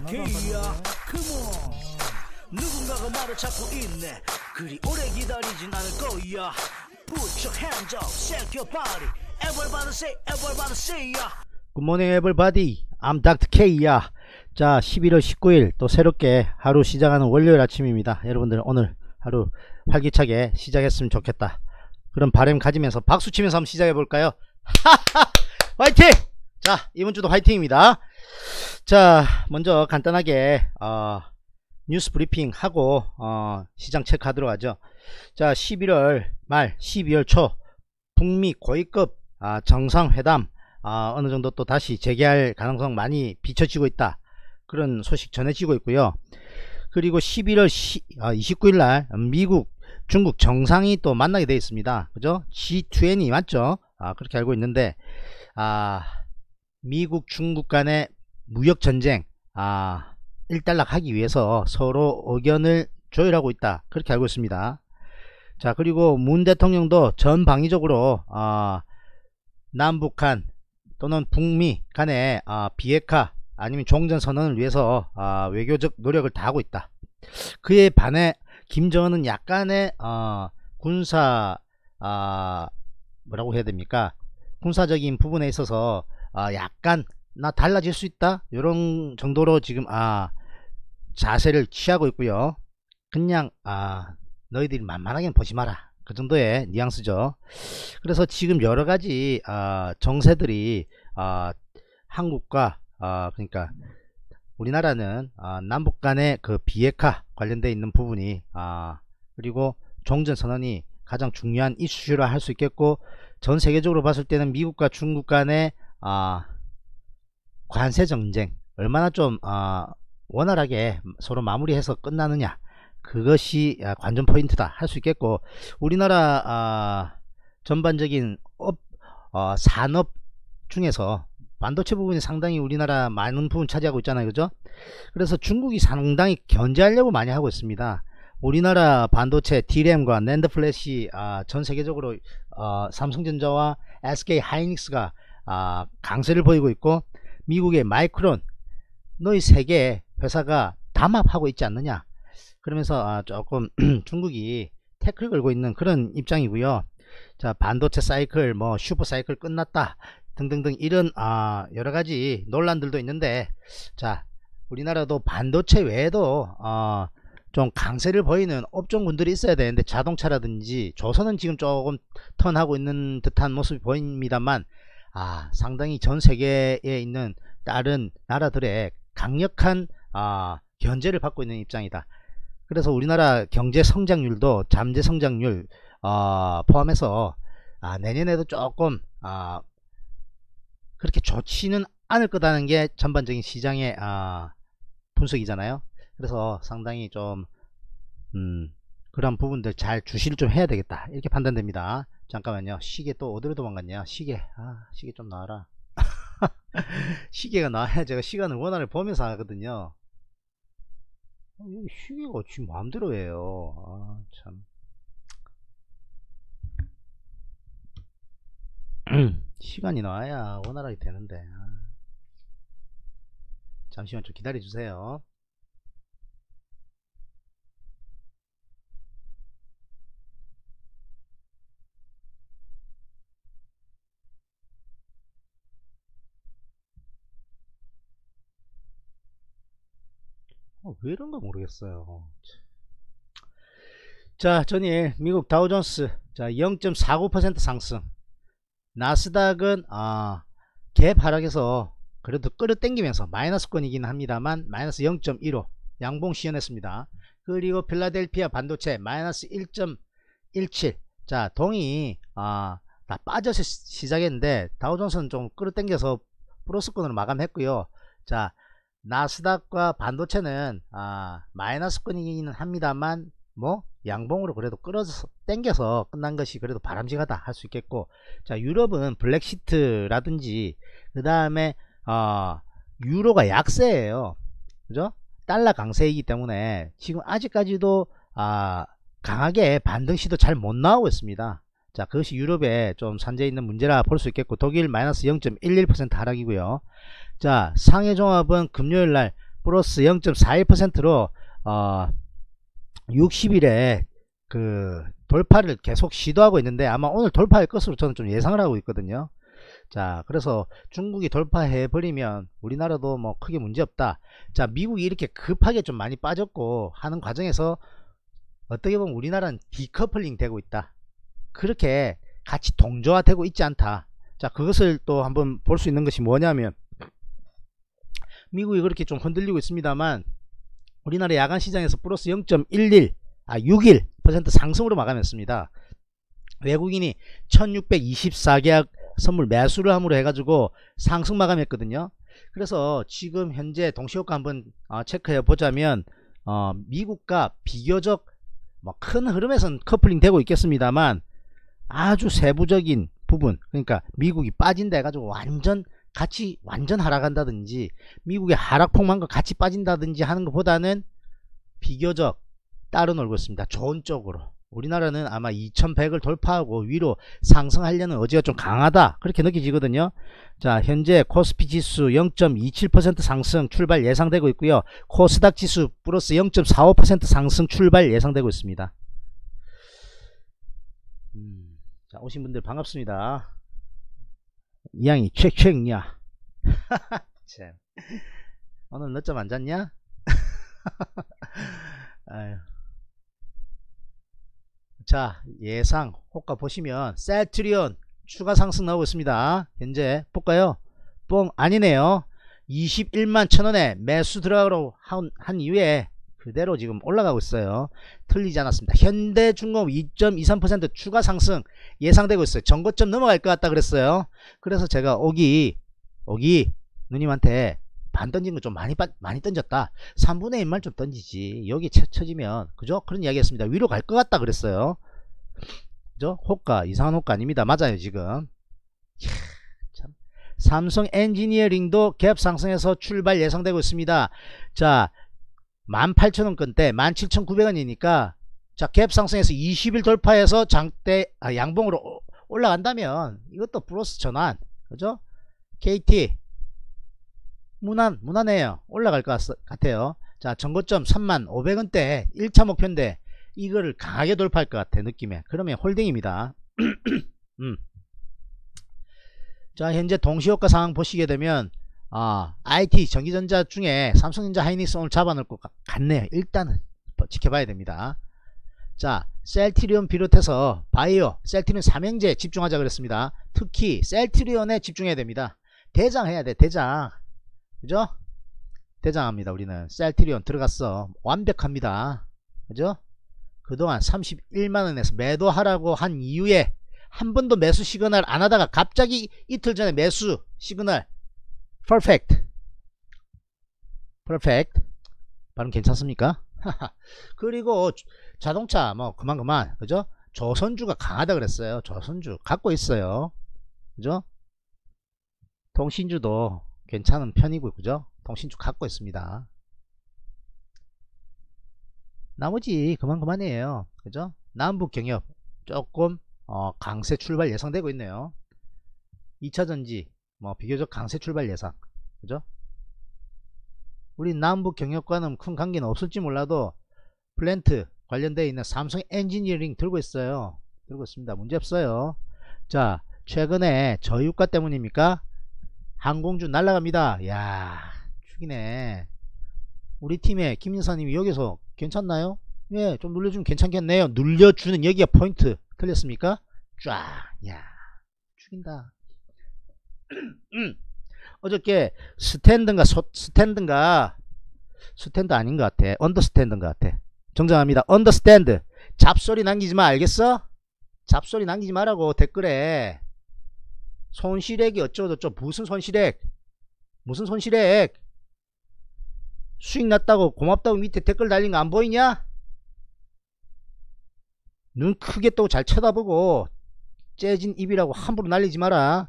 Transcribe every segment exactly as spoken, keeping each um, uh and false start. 닥터 K야 컴온. 누군가가 말을 찾고 있네. 그리 오래 기다리진 않을 거야. Put your hands up, shake your body. Everybody say, everybody say ya. Good morning everybody, I'm 닥터 K야. 자, 십일월 십구일 또 새롭게 하루 시작하는 월요일 아침입니다. 여러분들 오늘 하루 활기차게 시작했으면 좋겠다. 그런 바람 가지면서 박수 치면서 한번 시작해 볼까요? 화이팅! 자, 이번 주도 화이팅입니다. 자, 먼저 간단하게 어, 뉴스 브리핑 하고 어, 시장 체크하도록 하죠. 자, 십일월 말 십이월 초 북미 고위급 아, 정상회담 아, 어느 정도 또 다시 재개할 가능성 많이 비춰지고 있다. 그런 소식 전해지고 있고요. 그리고 십일월 이십구일날 미국, 중국 정상이 또 만나게 되어 있습니다. 그죠? 지 이십이 맞죠? 아, 그렇게 알고 있는데, 아, 미국, 중국 간의 무역전쟁, 아, 일단락 하기 위해서 서로 의견을 조율하고 있다. 그렇게 알고 있습니다. 자, 그리고 문 대통령도 전방위적으로, 아, 남북한 또는 북미 간의 아, 비핵화, 아니면 종전선언을 위해서 어, 외교적 노력을 다하고 있다. 그에 반해 김정은은 약간의 어, 군사 어, 뭐라고 해야 됩니까, 군사적인 부분에 있어서 어, 약간 나 달라질 수 있다 이런 정도로 지금 아, 자세를 취하고 있고요. 그냥 아, 너희들이 만만하게 보지 마라, 그 정도의 뉘앙스죠. 그래서 지금 여러가지 아, 정세들이 아, 한국과 아, 그러니까 우리나라는 아, 남북 간의 그 비핵화 관련되어 있는 부분이 아, 그리고 종전선언이 가장 중요한 이슈라 할 수 있겠고, 전 세계적으로 봤을 때는 미국과 중국 간의 아, 관세 전쟁 얼마나 좀 아, 원활하게 서로 마무리해서 끝나느냐, 그것이 아, 관전 포인트다 할 수 있겠고, 우리나라 아, 전반적인 업, 어, 산업 중에서 반도체 부분이 상당히 우리나라 많은 부분 차지하고 있잖아요. 그죠? 그래서 중국이 상당히 견제하려고 많이 하고 있습니다. 우리나라 반도체 디램과 낸드 플래시 아, 전 세계적으로 어, 삼성전자와 에스케이하이닉스가 아, 강세를 보이고 있고, 미국의 마이크론 너희 세 개 회사가 담합하고 있지 않느냐, 그러면서 아, 조금 중국이 태클 걸고 있는 그런 입장이고요. 자, 반도체 사이클 뭐 슈퍼 사이클 끝났다 등등등 이런 아, 여러가지 논란들도 있는데, 자, 우리나라도 반도체 외에도 아, 좀 강세를 보이는 업종군들이 있어야 되는데, 자동차라든지 조선은 지금 조금 턴하고 있는 듯한 모습이 보입니다만, 아, 상당히 전세계에 있는 다른 나라들의 강력한 아, 견제를 받고 있는 입장이다. 그래서 우리나라 경제 성장률도 잠재 성장률 어, 포함해서 아, 내년에도 조금 아, 그렇게 좋지는 않을 거다는 게 전반적인 시장의 아, 분석이잖아요. 그래서 상당히 좀 음, 그런 부분들 잘 주시를 좀 해야 되겠다 이렇게 판단됩니다. 잠깐만요, 시계 또 어디로 도망갔냐. 시계 아 시계 좀 나와라. 시계가 나와야 제가 시간을 원활히 보면서 하거든요. 시계가 지금 마음대로 해요. 아, 참. 시간이 나와야 원활하게 되는데, 잠시만 좀 기다려 주세요. 어, 왜 이런가 모르겠어요. 자, 전일 미국 다우존스 자 영 점 사구 퍼센트 상승, 나스닥은 아, 갭 하락에서 그래도 끌어당기면서 마이너스권이긴 합니다만 마이너스 영 점 일오 양봉 시연했습니다. 그리고 필라델피아 반도체 마이너스 일 점 일칠. 자, 동이 아, 다 빠져서 시작했는데 다우존스는 좀 끌어당겨서 플러스권으로 마감했고요. 자, 나스닥과 반도체는 아, 마이너스권이기는 합니다만 뭐 양봉으로 그래도 끌어서 땡겨서 끝난 것이 그래도 바람직하다 할 수 있겠고, 자, 유럽은 블랙시트라든지 그 다음에 어, 유로가 약세예요. 그죠? 달러 강세이기 때문에 지금 아직까지도 아, 강하게 반등 시도 잘 못 나오고 있습니다. 자, 그것이 유럽에 좀 산재 있는 문제라 볼 수 있겠고, 독일 마이너스 영 점 일일 퍼센트 하락이고요. 자, 상해 종합은 금요일날 플러스 영 점 사이 퍼센트로 어, 육십 일에 그 돌파를 계속 시도하고 있는데 아마 오늘 돌파할 것으로 저는 좀 예상을 하고 있거든요. 자, 그래서 중국이 돌파해 버리면 우리나라도 뭐 크게 문제 없다. 자, 미국이 이렇게 급하게 좀 많이 빠졌고 하는 과정에서 어떻게 보면 우리나라는 디커플링 되고 있다. 그렇게 같이 동조화 되고 있지 않다. 자, 그것을 또 한번 볼 수 있는 것이 뭐냐면, 미국이 그렇게 좀 흔들리고 있습니다만 우리나라 야간시장에서 플러스 영 점 일일, 아 육 일 퍼센트 상승으로 마감했습니다. 외국인이 천육백이십사 계약 선물 매수를 함으로 해가지고 상승 마감했거든요. 그래서 지금 현재 동시효과 한번 어, 체크해 보자면 어, 미국과 비교적 뭐 큰 흐름에선 커플링 되고 있겠습니다만 아주 세부적인 부분, 그러니까 미국이 빠진다 해가지고 완전 같이 완전 하락한다든지 미국의 하락폭만과 같이 빠진다든지 하는 것보다는 비교적 따로 놀고 있습니다. 좋은 쪽으로. 우리나라는 아마 이천백을 돌파하고 위로 상승하려는 의지가 좀 강하다, 그렇게 느껴지거든요. 자, 현재 코스피 지수 영 점 이칠 퍼센트 상승 출발 예상되고 있고요. 코스닥 지수 플러스 영 점 사오 퍼센트 상승 출발 예상되고 있습니다. 음, 자, 오신 분들 반갑습니다. 이 양이 책책이냐. 오늘 늦잠 안 잤냐? 아유. 자, 예상 호가 보시면 셀트리온 추가 상승 나오고 있습니다. 현재 볼까요? 뻥 아니네요. 이십일만 천원에 매수 들어가라고 한, 한 이후에 그대로 지금 올라가고 있어요. 틀리지 않았습니다. 현대중공업 이 점 이삼 퍼센트 추가 상승 예상되고 있어요. 전고점 넘어갈 것 같다 그랬어요. 그래서 제가 오기 오기 누님한테 반 던진 거 좀 많이 많이 던졌다. 삼분의 일만 좀 던지지. 여기 쳐지면, 그죠? 그런 이야기 했습니다. 위로 갈 것 같다 그랬어요. 그죠? 호가, 이상한 호가 아닙니다. 맞아요, 지금. 이야, 참. 삼성 엔지니어링도 갭 상승해서 출발 예상되고 있습니다. 자, 만 팔천 원권대, 만 칠천 구백 원이니까, 자, 갭 상승해서 이십 일 돌파해서 장대, 아, 양봉으로 올라간다면, 이것도 플러스 전환. 그죠? 케이티. 무난, 무난해요. 올라갈 것 같아요. 자, 전고점 삼만 오백 원대 일 차 목표인데 이거를 강하게 돌파할 것 같아, 느낌에. 그러면 홀딩입니다. 음. 자, 현재 동시효과 상황 보시게 되면 아, 아이티 전기전자 중에 삼성전자, 하이닉스 오늘 잡아놓을 것 같네요. 일단은 지켜봐야 됩니다. 자, 셀트리온 비롯해서 바이오, 셀트리온 삼형제 집중하자 그랬습니다. 특히 셀트리온에 집중해야 됩니다. 대장 해야 돼, 대장. 그죠? 대장합니다. 우리는 셀트리온 들어갔어. 완벽합니다. 그죠? 그동안 삼십일만 원에서 매도하라고 한 이후에 한 번도 매수 시그널 안 하다가 갑자기 이틀 전에 매수 시그널. 퍼펙트. 퍼펙트. 발음 괜찮습니까? 그리고 자동차 뭐 그만 그만. 그죠? 조선주가 강하다 그랬어요. 조선주 갖고 있어요. 그죠? 통신주도 괜찮은 편이고, 그죠? 통신주 갖고 있습니다. 나머지 그만 그만이에요. 그죠? 남북 경협 조금 어, 강세 출발 예상되고 있네요. 이차전지 뭐 비교적 강세 출발 예상. 그죠? 우리 남북 경협과는 큰 관계는 없을지 몰라도 플랜트 관련되어 있는 삼성 엔지니어링 들고 있어요. 들고 있습니다. 문제 없어요. 자, 최근에 저유가 때문입니까? 항공주 날라갑니다. 야, 죽이네. 우리 팀의 김인사님이 여기서 괜찮나요? 예, 좀 눌려주면 괜찮겠네요. 눌려주는 여기가 포인트. 틀렸습니까? 쫙. 야, 죽인다. 어저께 스탠드인가 소, 스탠드인가 스탠드 아닌 것 같아. 언더스탠드인 것 같아. 정정합니다. 언더스탠드. 잡소리 남기지 마. 알겠어? 잡소리 남기지 마라고 댓글에. 손실액이 어쩌고저쩌고 무슨 손실액, 무슨 손실액, 수익 났다고 고맙다고 밑에 댓글 달린 거 안 보이냐? 눈 크게 뜨고 잘 쳐다보고 째진 입이라고 함부로 날리지 마라.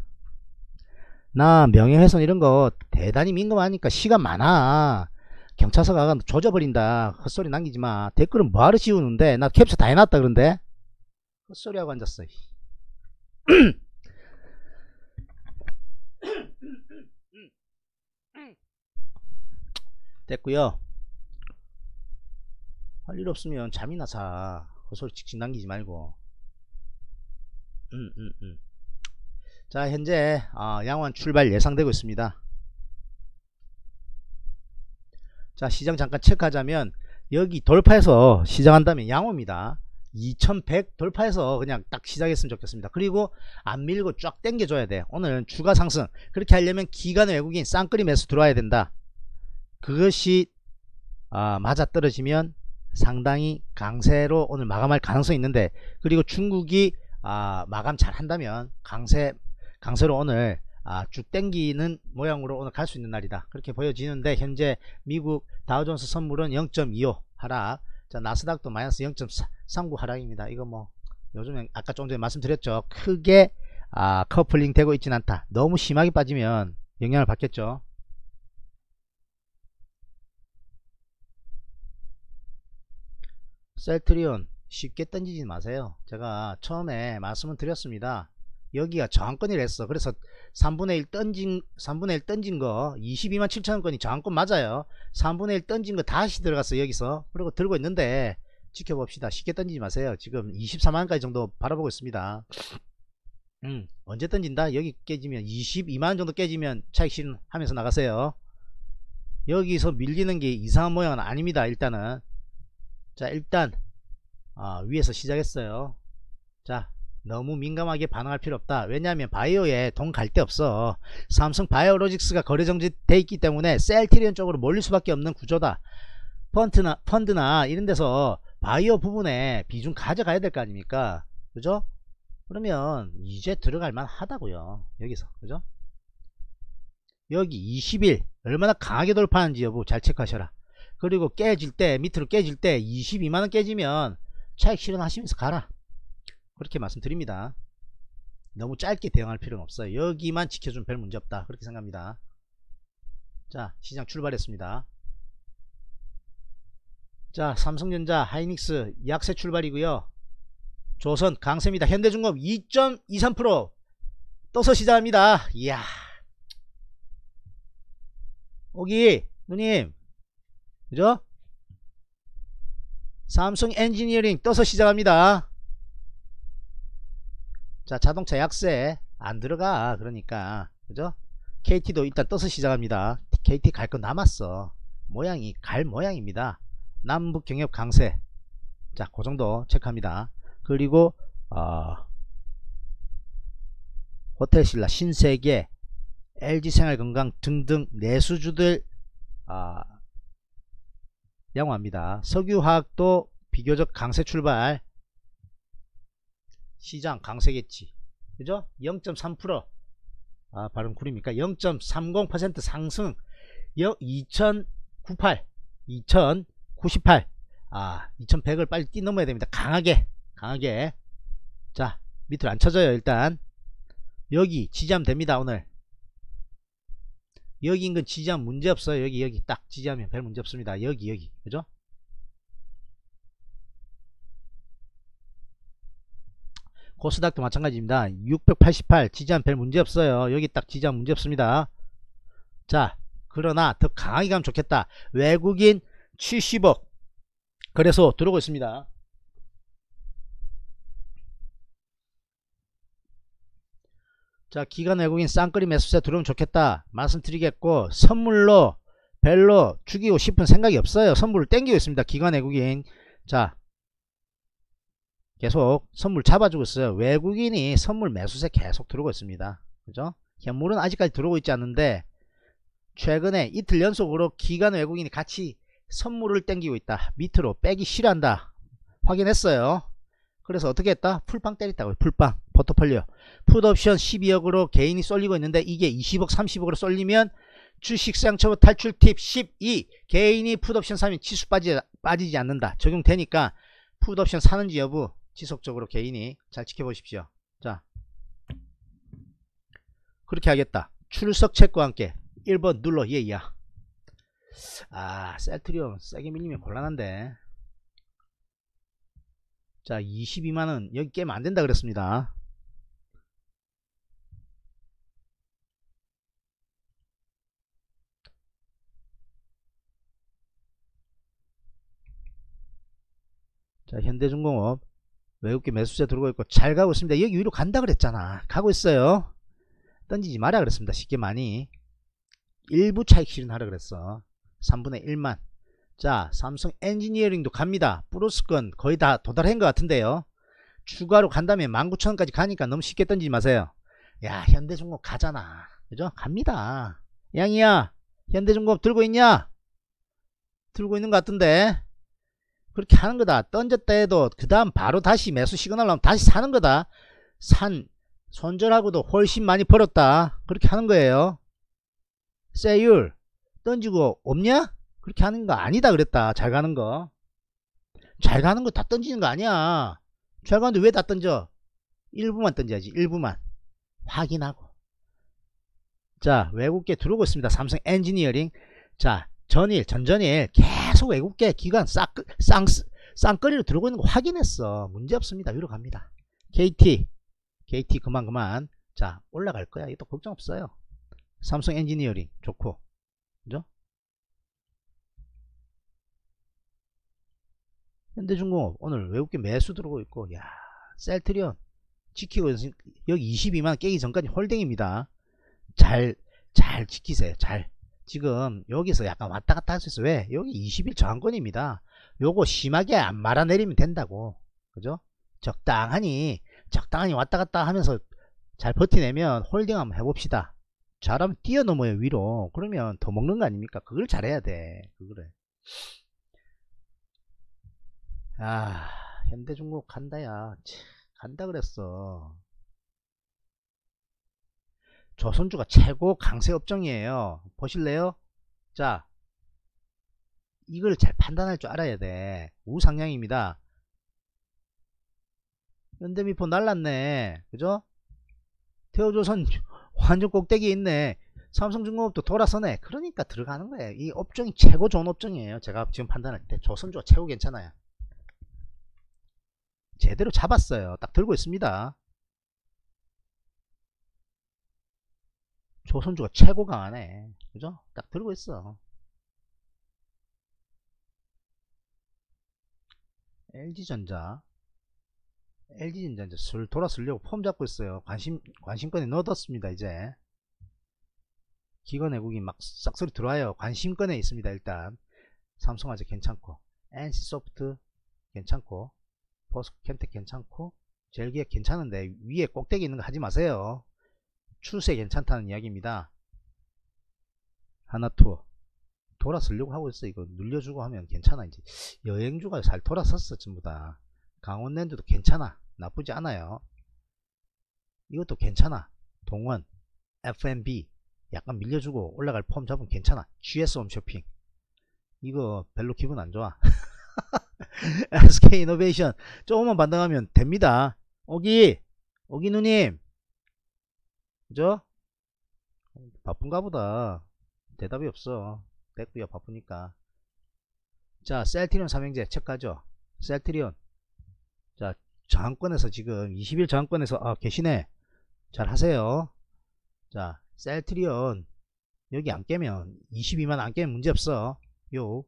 나 명예훼손 이런 거 대단히 민감하니까 시간 많아. 경찰서 가서 조져버린다. 헛소리 남기지 마. 댓글은 뭐하러 지우는데? 나 캡처 다 해놨다 그런데 헛소리하고 앉았어. 됐고요. 할 일 없으면 잠이나 자. 헛소리 직진 남기지 말고. 음, 음, 음. 자, 현재 아, 양환 출발 예상되고 있습니다. 자, 시장 잠깐 체크하자면 여기 돌파해서 시작한다면 양호입니다. 이천백 돌파해서 그냥 딱 시작했으면 좋겠습니다. 그리고 안 밀고 쫙 당겨줘야 돼. 오늘은 추가 상승. 그렇게 하려면 기관 외국인 쌍끌이 매수 들어와야 된다. 그것이 아, 맞아떨어지면 상당히 강세로 오늘 마감할 가능성이 있는데, 그리고 중국이 아, 마감 잘 한다면 강세, 강세로 오늘 아, 쭉 땡기는 모양으로 오늘 갈 수 있는 날이다. 그렇게 보여지는데, 현재 미국 다우존스 선물은 영 점 이오 하락, 자, 나스닥도 마이너스 영 점 삼구 하락입니다. 이거 뭐 요즘에 아까 좀 전에 말씀드렸죠. 크게 아, 커플링 되고 있진 않다. 너무 심하게 빠지면 영향을 받겠죠. 셀트리온 쉽게 던지지 마세요. 제가 처음에 말씀을 드렸습니다. 여기가 저항권이라 했어. 그래서 삼분의 일 던진, 삼분의 일 던진 거, 이십이만 칠천원권이 저항권 맞아요. 삼분의 일 던진 거 다시 들어갔어요, 여기서. 그리고 들고 있는데, 지켜봅시다. 쉽게 던지지 마세요. 지금 이십사만원까지 정도 바라보고 있습니다. 음, 언제 던진다? 여기 깨지면, 이십이만원 정도 깨지면 차익 실현하면서 나가세요. 여기서 밀리는 게 이상한 모양은 아닙니다, 일단은. 자, 일단, 아, 위에서 시작했어요. 자. 너무 민감하게 반응할 필요 없다. 왜냐하면 바이오에 돈 갈 데 없어. 삼성 바이오로직스가 거래정지 돼 있기 때문에 셀트리온 쪽으로 몰릴 수밖에 없는 구조다. 펀드나, 펀드나 이런 데서 바이오 부분에 비중 가져가야 될 거 아닙니까? 그죠? 그러면 이제 들어갈 만 하다고요. 여기서. 그죠? 여기 이십 일 얼마나 강하게 돌파하는지 여부 잘 체크하셔라. 그리고 깨질 때, 밑으로 깨질 때 이십이만원 깨지면 차익 실현하시면서 가라. 그렇게 말씀드립니다. 너무 짧게 대응할 필요는 없어요. 여기만 지켜주면 별 문제 없다. 그렇게 생각합니다. 자, 시장 출발했습니다. 자, 삼성전자, 하이닉스 약세 출발이고요. 조선 강세입니다. 현대중공업 이 점 이삼 퍼센트 떠서 시작합니다. 이야. 오기 누님, 그죠? 삼성 엔지니어링 떠서 시작합니다. 자, 자동차 약세 안 들어가. 그러니까 그죠? 케이티도 일단 떠서 시작합니다. 케이티 갈 거 남았어. 모양이 갈 모양입니다. 남북 경협 강세. 자, 그 정도 체크합니다. 그리고 어, 호텔신라, 신세계, 엘지생활건강 등등 내수주들 어, 양호합니다. 석유화학도 비교적 강세 출발. 시장 강세겠지. 그죠? 영 점 삼 퍼센트 아, 발음 구립니까? 영 점 삼공 퍼센트 상승. 이천구십팔 이천구십팔 아, 이천백을 빨리 뛰 넘어야 됩니다. 강하게 강하게. 자, 밑으로 안 쳐져요. 일단 여기 지지하면 됩니다. 오늘 여기 인근 지지하면 문제없어요. 여기 여기 딱 지지하면 별 문제없습니다. 여기 여기. 그죠? 코스닥도 마찬가지입니다. 육백팔십팔 지지하면 별 문제없어요. 여기 딱 지지하면 문제없습니다. 자, 그러나 더 강하게 가면 좋겠다. 외국인 칠십억 그래서 들어오고 있습니다. 자, 기관 외국인 쌍끌이 매수세 들어오면 좋겠다 말씀드리겠고, 선물로 별로 죽이고 싶은 생각이 없어요. 선물을 땡기고 있습니다. 기관 외국인. 자, 계속 선물 잡아주고 있어요. 외국인이 선물 매수세 계속 들어오고 있습니다. 그죠? 현물은 아직까지 들어오고 있지 않는데, 최근에 이틀 연속으로 기관 외국인이 같이 선물을 땡기고 있다. 밑으로 빼기 싫어한다. 확인했어요. 그래서 어떻게 했다? 풀빵 때렸다고요. 풀빵. 포트폴리오. 풋옵션 십이억으로 개인이 쏠리고 있는데, 이게 이십억, 삼십억으로 쏠리면 주식시장처분 탈출 팁 십이. 개인이 풋옵션 사면 지수 빠지, 빠지지 않는다. 적용되니까 풋옵션 사는지 여부 지속적으로 개인이 잘 지켜보십시오. 자, 그렇게 하겠다. 출석 체크와 함께 일 번 눌러. 예이야. 아, 셀트리온 세게 밀리면 곤란한데. 자, 이십이만원 여기 깨면 안된다 그랬습니다. 자, 현대중공업 외국계 매수세 들어오고 있고 잘 가고 있습니다. 여기 위로 간다 그랬잖아. 가고 있어요. 던지지 마라 그랬습니다. 쉽게 많이 일부 차익 실현하라 그랬어. 삼분의 일만. 자, 삼성 엔지니어링도 갑니다. 플러스권 거의 다 도달한 것 같은데요. 추가로 간다음에 만 구천 원까지 가니까 너무 쉽게 던지지 마세요. 야, 현대중공업 가잖아. 그죠? 갑니다. 양이야, 현대중공업 들고 있냐? 들고 있는 것 같은데. 그렇게 하는 거다. 던졌다 해도 그 다음 바로 다시 매수 시그널 나오면 다시 사는 거다. 산 손절하고도 훨씬 많이 벌었다. 그렇게 하는 거예요. 세율 던지고 없냐? 그렇게 하는 거 아니다 그랬다. 잘 가는 거, 잘 가는 거 다 던지는 거 아니야. 잘 가는데 왜 다 던져? 일부만 던져야지. 일부만 확인하고. 자, 외국계 들어오고 있습니다. 삼성 엔지니어링. 자, 전일 전전일 계속 외국계 기관 싹, 쌍, 쌍거리로 들어오고 있는 거 확인했어. 문제없습니다. 위로 갑니다. 케이티 케이티 그만 그만. 자, 올라갈 거야. 이것도 걱정 없어요. 삼성 엔지니어링 좋고, 그죠? 현대중공업 오늘 외국계 매수 들어오고 있고. 야, 셀트리온 지키고 여기 이십이만 깨기 전까지 홀딩입니다. 잘, 잘 지키세요. 잘. 지금 여기서 약간 왔다갔다 할 수 있어요. 왜? 여기 이십 일 저항권입니다. 요거 심하게 안 말아내리면 된다고. 그죠? 적당하니 적당하니 왔다갔다 하면서 잘 버티내면 홀딩 한번 해봅시다. 잘하면 뛰어넘어요, 위로. 그러면 더 먹는 거 아닙니까? 그걸 잘해야 돼. 그거를. 아, 현대중공업 간다야. 간다 그랬어. 조선주가 최고 강세 업종이에요. 보실래요? 자, 이걸 잘 판단할 줄 알아야 돼. 우상향입니다. 현대미포 날랐네. 그죠? 태우조선 완전 꼭대기에 있네. 삼성중공업도 돌아서네. 그러니까 들어가는 거예요. 이 업종이 최고 좋은 업종이에요. 제가 지금 판단할 때 조선주가 최고 괜찮아요. 제대로 잡았어요. 딱 들고 있습니다. 조선주가 최고 강하네. 그죠? 딱 들고 있어. 엘지전자. 엘지전자 이제 술 돌아서려고 폼 잡고 있어요. 관심, 관심권에 넣어뒀습니다, 이제. 기관 외국인 막 싹소리 들어와요. 관심권에 있습니다, 일단. 삼성화재 괜찮고. 엔씨소프트 괜찮고. 포스코켐텍 괜찮고. 제일 기획 괜찮은데, 위에 꼭대기 있는 거 하지 마세요. 추세 괜찮다는 이야기입니다. 하나투어 돌아서려고 하고 있어. 이거 눌려주고 하면 괜찮아. 이제 여행주가 잘 돌아섰어, 전부 다. 강원랜드도 괜찮아. 나쁘지 않아요. 이것도 괜찮아. 동원 에프 앤 비 약간 밀려주고 올라갈 폼 잡으면 괜찮아. 지에스 홈쇼핑 이거 별로 기분 안 좋아. 에스케이이노베이션 조금만 반등하면 됩니다. 오기 오기 누님, 그죠? 바쁜가 보다. 대답이 없어. 됐구요, 바쁘니까. 자, 셀트리온 삼형제 체크하죠. 셀트리온 자, 저항권에서 지금 이십 일 저항권에서 아, 계시네. 잘 하세요. 자, 셀트리온 여기 안 깨면 이십이만 안 깨면 문제없어. 요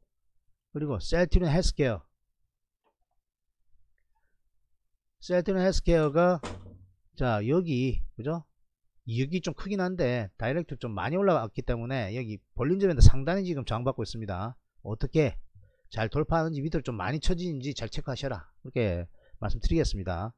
그리고 셀트리온 헬스케어. 셀트리온 헬스케어가 자, 여기 그죠? 여기 좀 크긴 한데 다이렉트 좀 많이 올라왔기 때문에 여기 볼린저밴드 상단에 지금 저항받고 있습니다. 어떻게 잘 돌파하는지, 밑으로 좀 많이 쳐지는지 잘 체크하셔라. 그렇게 말씀드리겠습니다.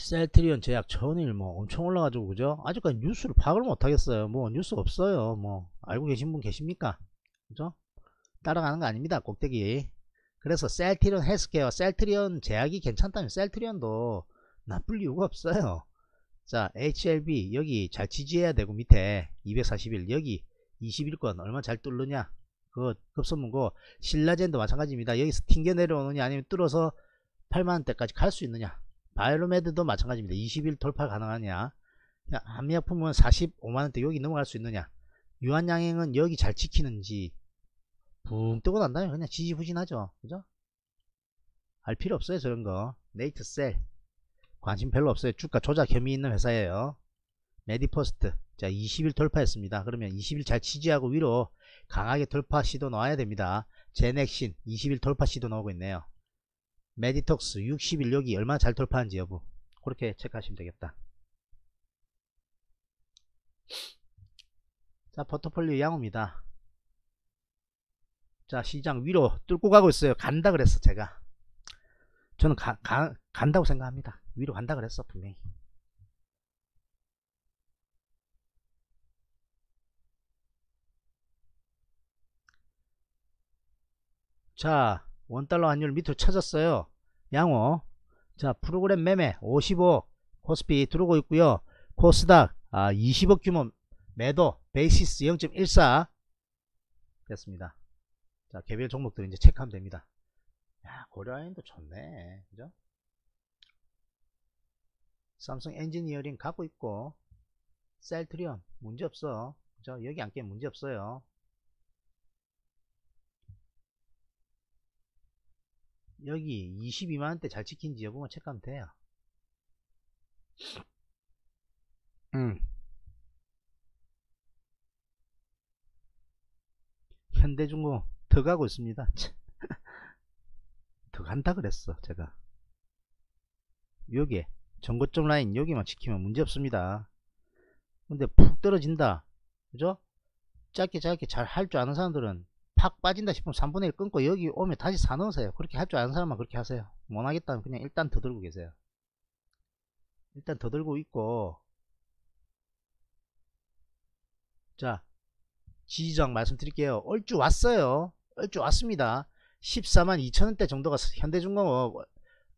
셀트리온 제약 전일 뭐 엄청 올라가지고, 그죠? 아직까지 뉴스를 파악을 못하겠어요. 뭐 뉴스 없어요. 뭐 알고 계신 분 계십니까? 그죠? 따라가는 거 아닙니다, 꼭대기. 그래서 셀트리온 헬스케어, 셀트리온 제약이 괜찮다면 셀트리온도 나쁠 이유가 없어요. 자, 에이치엘비 여기 잘 지지해야 되고, 밑에 이백사십 일 여기 이십 일권 얼마 잘 뚫느냐 그거 급선무고. 신라젠도 마찬가지입니다. 여기서 튕겨 내려오느냐 아니면 뚫어서 팔만 원대까지 갈 수 있느냐. 바이오로메드도 마찬가지입니다. 이십 일 돌파 가능하냐. 한미약품은 사십오만 원대 여기 넘어갈 수 있느냐. 유한양행은 여기 잘 지키는지. 붕 뜨고 난 다음에 그냥 지지부진하죠. 그죠? 알 필요 없어요, 저런 거. 네이트셀 관심 별로 없어요. 주가 조작 혐의 있는 회사예요. 메디포스트, 자 이십 일 돌파했습니다. 그러면 이십 일 잘 지지하고 위로 강하게 돌파 시도 넣어야 됩니다. 제넥신 이십 일 돌파 시도 넣고 있네요. 메디톡스 육십 일 여기 얼마나 잘 돌파하는지 여부 그렇게 체크하시면 되겠다. 자, 포트폴리오 양호입니다. 자, 시장 위로 뚫고 가고 있어요. 간다 그랬어, 제가. 저는 가, 가, 간다고 생각합니다. 위로 간다 그랬어, 분명히. 자, 원달러 환율 밑으로 쳐졌어요. 양호. 자, 프로그램 매매 오십억 코스피 들어오고 있고요. 코스닥 아, 이십억 규모 매도 베이시스 영 점 일사 됐습니다. 자, 개별 종목들 이제 체크하면 됩니다. 야, 고려아인도 좋네. 그죠? 삼성 엔지니어링 갖고 있고 셀트리온 문제없어. 그죠? 여기 안 깨면 문제없어요. 여기 이십이만원대 잘 지킨지 여부만 체크하면 돼요. 음. 현대중공업 더 가고 있습니다. 더 간다 그랬어 제가. 요게 전고점 라인 여기만 지키면 문제없습니다. 근데 푹 떨어진다 그죠? 짧게 짧게 잘 할 줄 아는 사람들은 팍 빠진다 싶으면 삼분의 일 끊고 여기 오면 다시 사놓으세요. 그렇게 할 줄 아는 사람만 그렇게 하세요. 못하겠다면 그냥 일단 더 들고 계세요. 일단 더 들고 있고, 자 지지저항 말씀드릴게요. 얼추 왔어요. 얼추 왔습니다. 십사만 이천원대 정도가 현대중공업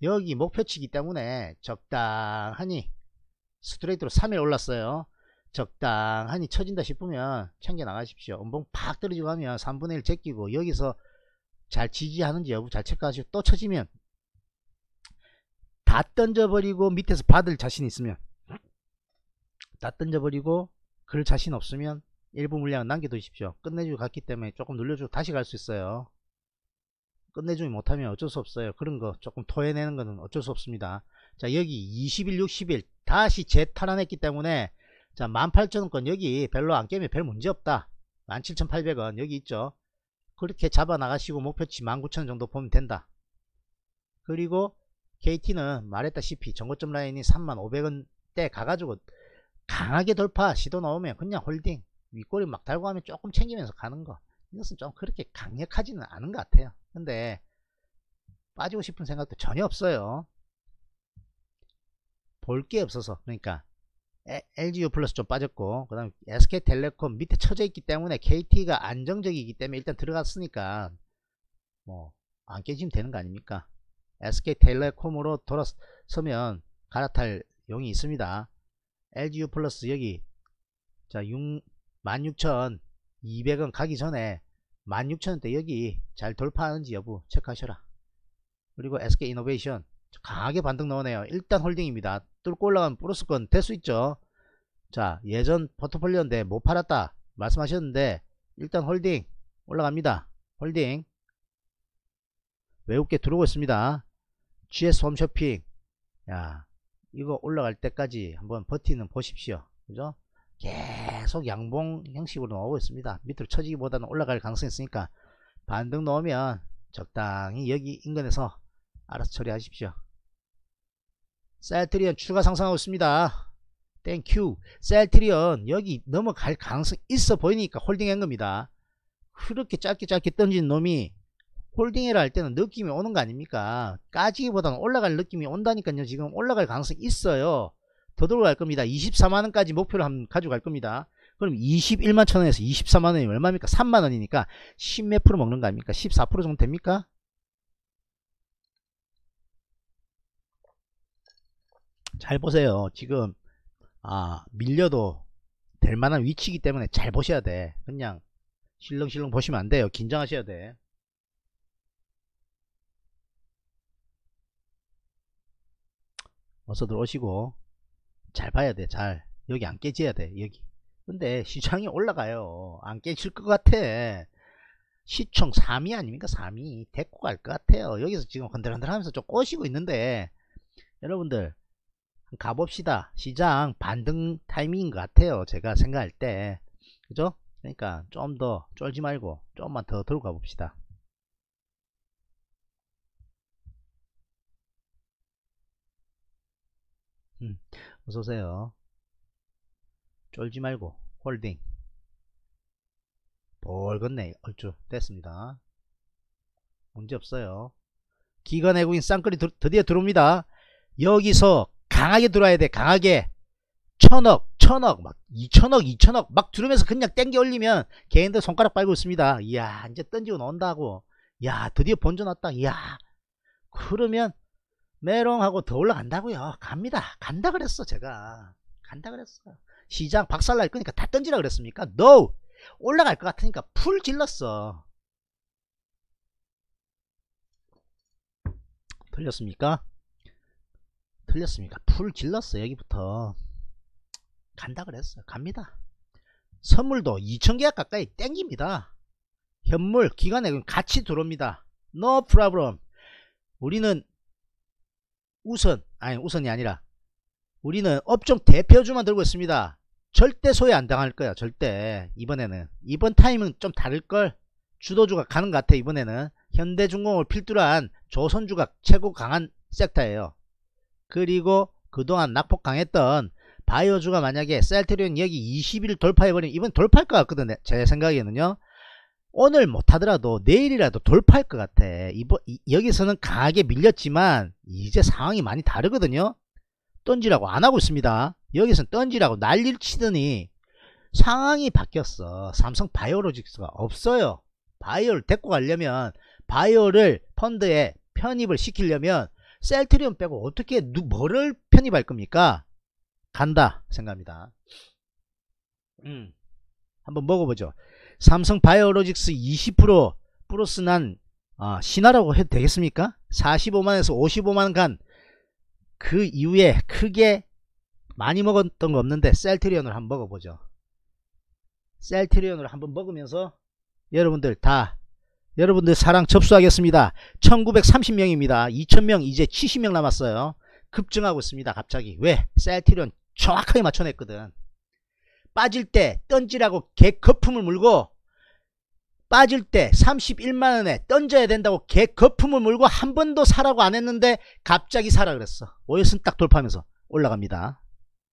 여기 목표치기 때문에 적당하니 스트레이트로 삼 일 올랐어요. 적당하니 쳐진다 싶으면 챙겨 나가십시오. 음봉 팍 떨어지고 하면 삼분의 일 제끼고 여기서 잘 지지하는지 여부 잘 체크하시고, 또 쳐지면 다 던져버리고 밑에서 받을 자신 있으면 다 던져버리고 그럴 자신 없으면 일부 물량은 남겨두십시오. 끝내주고 갔기 때문에 조금 눌려주고 다시 갈 수 있어요. 끝내주지 못하면 어쩔 수 없어요. 그런 거 조금 토해내는 거는 어쩔 수 없습니다. 자, 여기 이십 일, 육십 일 다시 재탈환했기 때문에 자, 만 팔천원권 여기 별로 안 깨면 별 문제 없다. 만 칠천팔백원 여기 있죠. 그렇게 잡아 나가시고 목표치 만 구천원 정도 보면 된다. 그리고 케이티는 말했다시피 전고점 라인이 삼만 오백원대 가가지고 강하게 돌파 시도 나오면 그냥 홀딩. 윗꼬리 막 달고 하면 조금 챙기면서 가는 거. 이것은 좀 그렇게 강력하지는 않은 것 같아요. 근데 빠지고 싶은 생각도 전혀 없어요. 볼 게 없어서. 그러니까 엘지유플러스 좀 빠졌고, 그 다음에 에스케이텔레콤 밑에 쳐져 있기 때문에 케이티가 안정적이기 때문에 일단 들어갔으니까 뭐 안 깨지면 되는 거 아닙니까? 에스케이텔레콤으로 돌아서면 갈아탈 용이 있습니다. 엘지유플러스 여기 자 만 육천이백원 가기 전에 만 육천원대 여기 잘 돌파하는지 여부 체크하셔라. 그리고 에스케이이노베이션 강하게 반등 나오네요. 일단 홀딩입니다. 뚫고 올라가면 플러스권 될 수 있죠. 자, 예전 포트폴리오인데 못 팔았다 말씀하셨는데 일단 홀딩 올라갑니다. 홀딩 외국계 들어오고 있습니다. 지에스 홈쇼핑 야 이거 올라갈 때까지 한번 버티는 보십시오. 그죠? 계속 양봉 형식으로 나오고 있습니다. 밑으로 쳐지기보다는 올라갈 가능성이 있으니까 반등 넣으면 적당히 여기 인근에서 알아서 처리하십시오. 셀트리온 추가 상승하고 있습니다. 땡큐. 셀트리온 여기 넘어갈 가능성이 있어 보이니까 홀딩한 겁니다. 그렇게 짧게 짧게 던진 놈이 홀딩해라 할 때는 느낌이 오는 거 아닙니까? 까지기보다는 올라갈 느낌이 온다니까요. 지금 올라갈 가능성이 있어요. 더 들어갈 겁니다. 이십사만원까지 목표를 한번 가져갈 겁니다. 그럼 이십일만 천원에서 이십사만원이 얼마입니까? 삼만원이니까 십몇 프로 먹는 거 아닙니까? 십사 프로 정도 됩니까? 잘 보세요. 지금 아 밀려도 될 만한 위치이기 때문에 잘 보셔야 돼. 그냥 실렁실렁 보시면 안 돼요. 긴장하셔야 돼. 어서 들어오시고 잘 봐야 돼. 잘 여기 안 깨져야 돼. 여기. 근데 시장이 올라가요. 안 깨질 것 같아. 시총 삼위 아닙니까? 삼위 데리고 갈 것 같아요. 여기서 지금 흔들흔들 하면서 좀 꼬시고 있는데 여러분들 가봅시다. 시장 반등 타이밍인 것 같아요. 제가 생각할 때. 그죠? 그러니까 좀 더 쫄지 말고 조금만 더 들고 가봅시다. 음, 어서오세요. 쫄지 말고 홀딩. 벌겄네. 얼추 됐습니다. 문제없어요. 기관 외국인 쌍끌이 드디어 들어옵니다. 여기서 강하게 들어와야 돼. 강하게 천억 천억 막 이천억 이천억 막 들으면서 그냥 땡겨 올리면 개인들 손가락 빨고 있습니다. 이야, 이제 던지고 나온다고. 이야, 드디어 본전 왔다. 이야, 그러면 메롱하고 더 올라간다고요. 갑니다. 간다 그랬어. 제가 간다 그랬어. 시장 박살날 거니까 다 던지라 그랬습니까? NO! 올라갈 것 같으니까 풀 질렀어. 틀렸습니까? 틀렸습니까? 풀 질렀어. 여기부터 간다 그랬어요. 갑니다. 선물도 이천 개가 가까이 땡깁니다. 현물 기관에 같이 들어옵니다. No problem. 우리는 우선 아니 우선이 아니라 우리는 업종 대표주만 들고 있습니다. 절대 소외 안 당할 거야. 절대. 이번에는 이번 타임은 좀 다를걸. 주도주가 가는 것 같아. 이번에는 현대중공업을 필두로 한 조선주가 최고 강한 섹터예요. 그리고 그동안 낙폭 강했던 바이오주가 만약에 셀트리온 여기 이십 일 돌파해버리면 이번 돌파할 것 같거든요. 제 생각에는요. 오늘 못하더라도 내일이라도 돌파할 것 같아. 이번, 이, 여기서는 강하게 밀렸지만 이제 상황이 많이 다르거든요. 던지라고 안 하고 있습니다. 여기서는 던지라고 난리를 치더니 상황이 바뀌었어. 삼성 바이오로직스가 없어요. 바이오를 데리고 가려면, 바이오를 펀드에 편입을 시키려면 셀트리온 빼고 어떻게 누, 뭐를 편입할 겁니까? 간다 생각합니다. 음, 한번 먹어보죠. 삼성 바이오로직스 이십 퍼센트 플러스 난 아, 신화라고 해도 되겠습니까? 사십오만에서 오십오만 간 그 이후에 크게 많이 먹었던 거 없는데 셀트리온을 한번 먹어보죠. 셀트리온을 한번 먹으면서 여러분들 다 여러분들 사랑 접수하겠습니다. 천구백삼십 명입니다. 이천 명 이제 칠십 명 남았어요. 급증하고 있습니다. 갑자기. 왜? 셀트리온 정확하게 맞춰냈거든. 빠질 때 던지라고 개거품을 물고, 빠질 때 삼십일만 원에 던져야 된다고 개거품을 물고 한 번도 사라고 안 했는데 갑자기 사라 그랬어. 오일선 딱 돌파하면서 올라갑니다.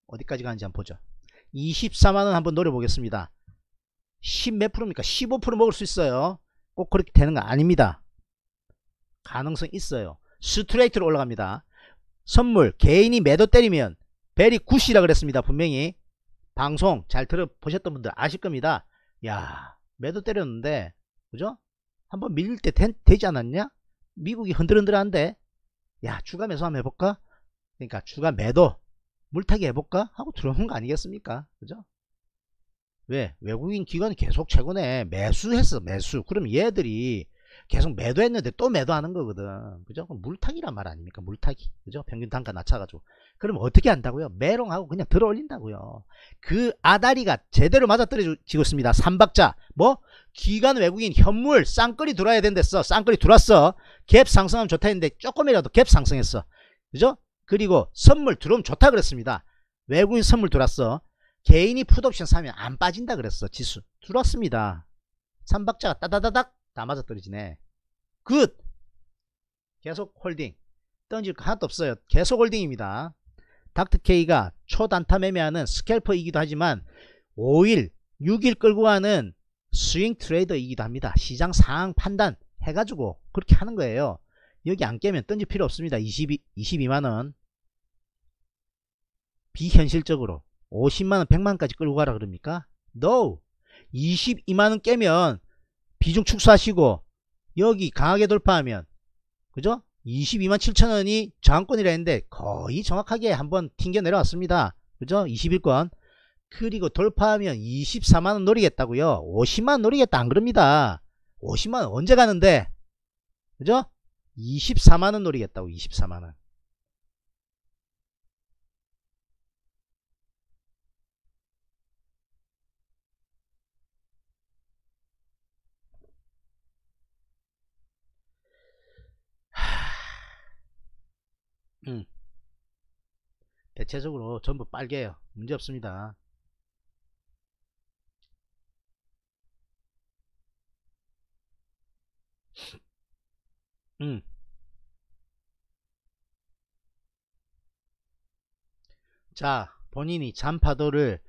어디까지 가는지 한번 보죠. 이십사만 원 한번 노려보겠습니다. 십몇 프로입니까? 십오 퍼센트 먹을 수 있어요. 꼭 그렇게 되는 거 아닙니다. 가능성 있어요. 스트레이트로 올라갑니다. 선물 개인이 매도 때리면 베리 굿이라 그랬습니다. 분명히 방송 잘 들어보셨던 분들 아실 겁니다. 야, 매도 때렸는데 그죠? 한번 밀릴 때 되, 되지 않았냐? 미국이 흔들흔들한데 야, 주가 매수 한번 해볼까? 그러니까 주가 매도 물타기 해볼까? 하고 들어온 거 아니겠습니까? 그죠? 왜? 외국인 기관이 계속 최근에 매수했어. 매수. 그럼 얘들이 계속 매도했는데 또 매도하는 거거든. 그죠? 그럼 물타기란 말 아닙니까? 물타기. 그죠? 평균 단가 낮춰가지고. 그럼 어떻게 한다고요? 메롱하고 그냥 들어 올린다고요. 그 아다리가 제대로 맞아떨어지고 있습니다. 삼박자. 뭐? 기관 외국인 현물 쌍끌이 들어와야 된댔어. 쌍끌이 들어왔어. 갭 상승하면 좋다 했는데 조금이라도 갭 상승했어. 그죠? 그리고 선물 들어오면 좋다 그랬습니다. 외국인 선물 들어왔어. 개인이 풋옵션 사면 안 빠진다 그랬어. 지수 들어왔습니다. 삼박자가 따다다닥 다 맞아떨어지네. 굿. 계속 홀딩. 던질 거 하나도 없어요. 계속 홀딩입니다. 닥터 K가 초단타 매매하는 스캘퍼이기도 하지만 오 일 육 일 끌고 가는 스윙 트레이더이기도 합니다. 시장 상황 판단 해가지고 그렇게 하는 거예요. 여기 안 깨면 던질 필요 없습니다. 이십이, 이십이만 원 비현실적으로 오십만 원 백만 원까지 끌고 가라 그럽니까? NO! 이십이만 원 깨면 비중 축소하시고 여기 강하게 돌파하면 그죠? 이십이만 칠천 원이 저항권이라 했는데 거의 정확하게 한번 튕겨 내려왔습니다. 그죠? 이십일 권. 그리고 돌파하면 이십사만 원 노리겠다고요. 오십만 원 노리겠다 안 그럽니다. 오십만 원 언제 가는데? 그죠? 이십사만 원 노리겠다고. 이십사만 원. 음. 대체적으로 전부 빨개요. 문제 없습니다. 음. 자, 본인이 잔파도를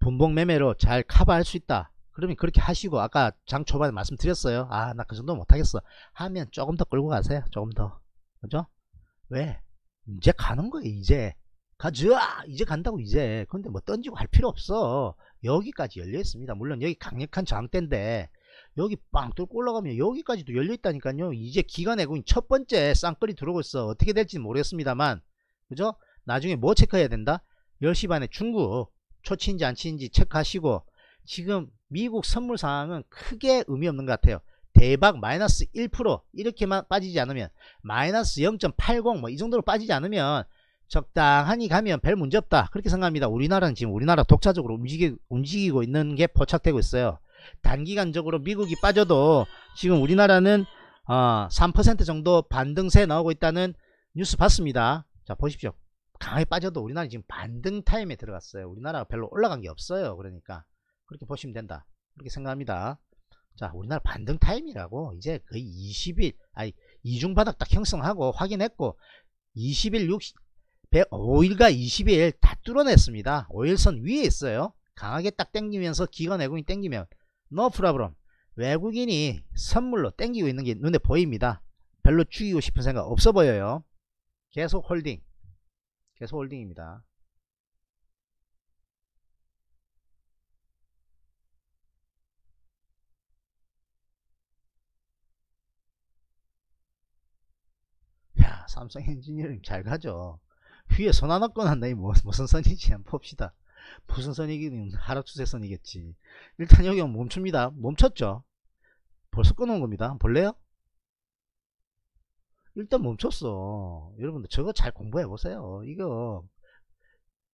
분봉매매로 잘 커버할 수 있다. 그러면 그렇게 하시고, 아까 장 초반에 말씀드렸어요. 아, 나 그 정도 못하겠어 하면 조금 더 끌고 가세요. 조금 더. 그죠? 왜? 이제 가는 거예요. 이제 가자. 이제 간다고. 이제 근데 뭐 던지고 할 필요 없어. 여기까지 열려 있습니다. 물론 여기 강력한 장대인데 여기 빵 뚫고 올라가면 여기까지도 열려 있다니까요. 이제 기관외국인 첫 번째 쌍끌이 들어오고 있어. 어떻게 될지는 모르겠습니다만, 그죠? 나중에 뭐 체크해야 된다? 열 시 반에 중국 초치인지 안 치인지 체크하시고, 지금 미국 선물 상황은 크게 의미 없는 것 같아요. 대박 마이너스 일 퍼센트 이렇게만 빠지지 않으면, 마이너스 영 점 팔공 뭐 이 정도로 빠지지 않으면 적당하니 가면 별 문제 없다, 그렇게 생각합니다. 우리나라는 지금 우리나라 독자적으로 움직이, 움직이고 있는 게 포착되고 있어요. 단기간적으로 미국이 빠져도 지금 우리나라는 어, 삼 퍼센트 정도 반등세 나오고 있다는 뉴스 봤습니다. 자, 보십시오. 강하게 빠져도 우리나라는 지금 반등 타임에 들어갔어요. 우리나라가 별로 올라간 게 없어요. 그러니까 그렇게 보시면 된다, 그렇게 생각합니다. 자, 우리나라 반등 타임이라고 이제 거의 이십 일, 아니 이중 바닥 딱 형성하고 확인했고, 이십 일 육십, 오 일과 이십 일 다 뚫어냈습니다. 오 일선 위에 있어요. 강하게 딱 땡기면서 기관 외국인 땡기면 no problem. 외국인이 선물로 땡기고 있는 게 눈에 보입니다. 별로 죽이고 싶은 생각 없어 보여요. 계속 홀딩, 계속 홀딩입니다. 삼성 엔지니어링 잘 가죠. 위에 선 하나 꺼놨나? 이 무슨 선인지 한번 봅시다. 무슨 선이긴 하락 추세 선이겠지. 일단 여기 멈춥니다. 멈췄죠. 벌써 끊어온 겁니다. 볼래요? 일단 멈췄어. 여러분들 저거 잘 공부해 보세요. 이거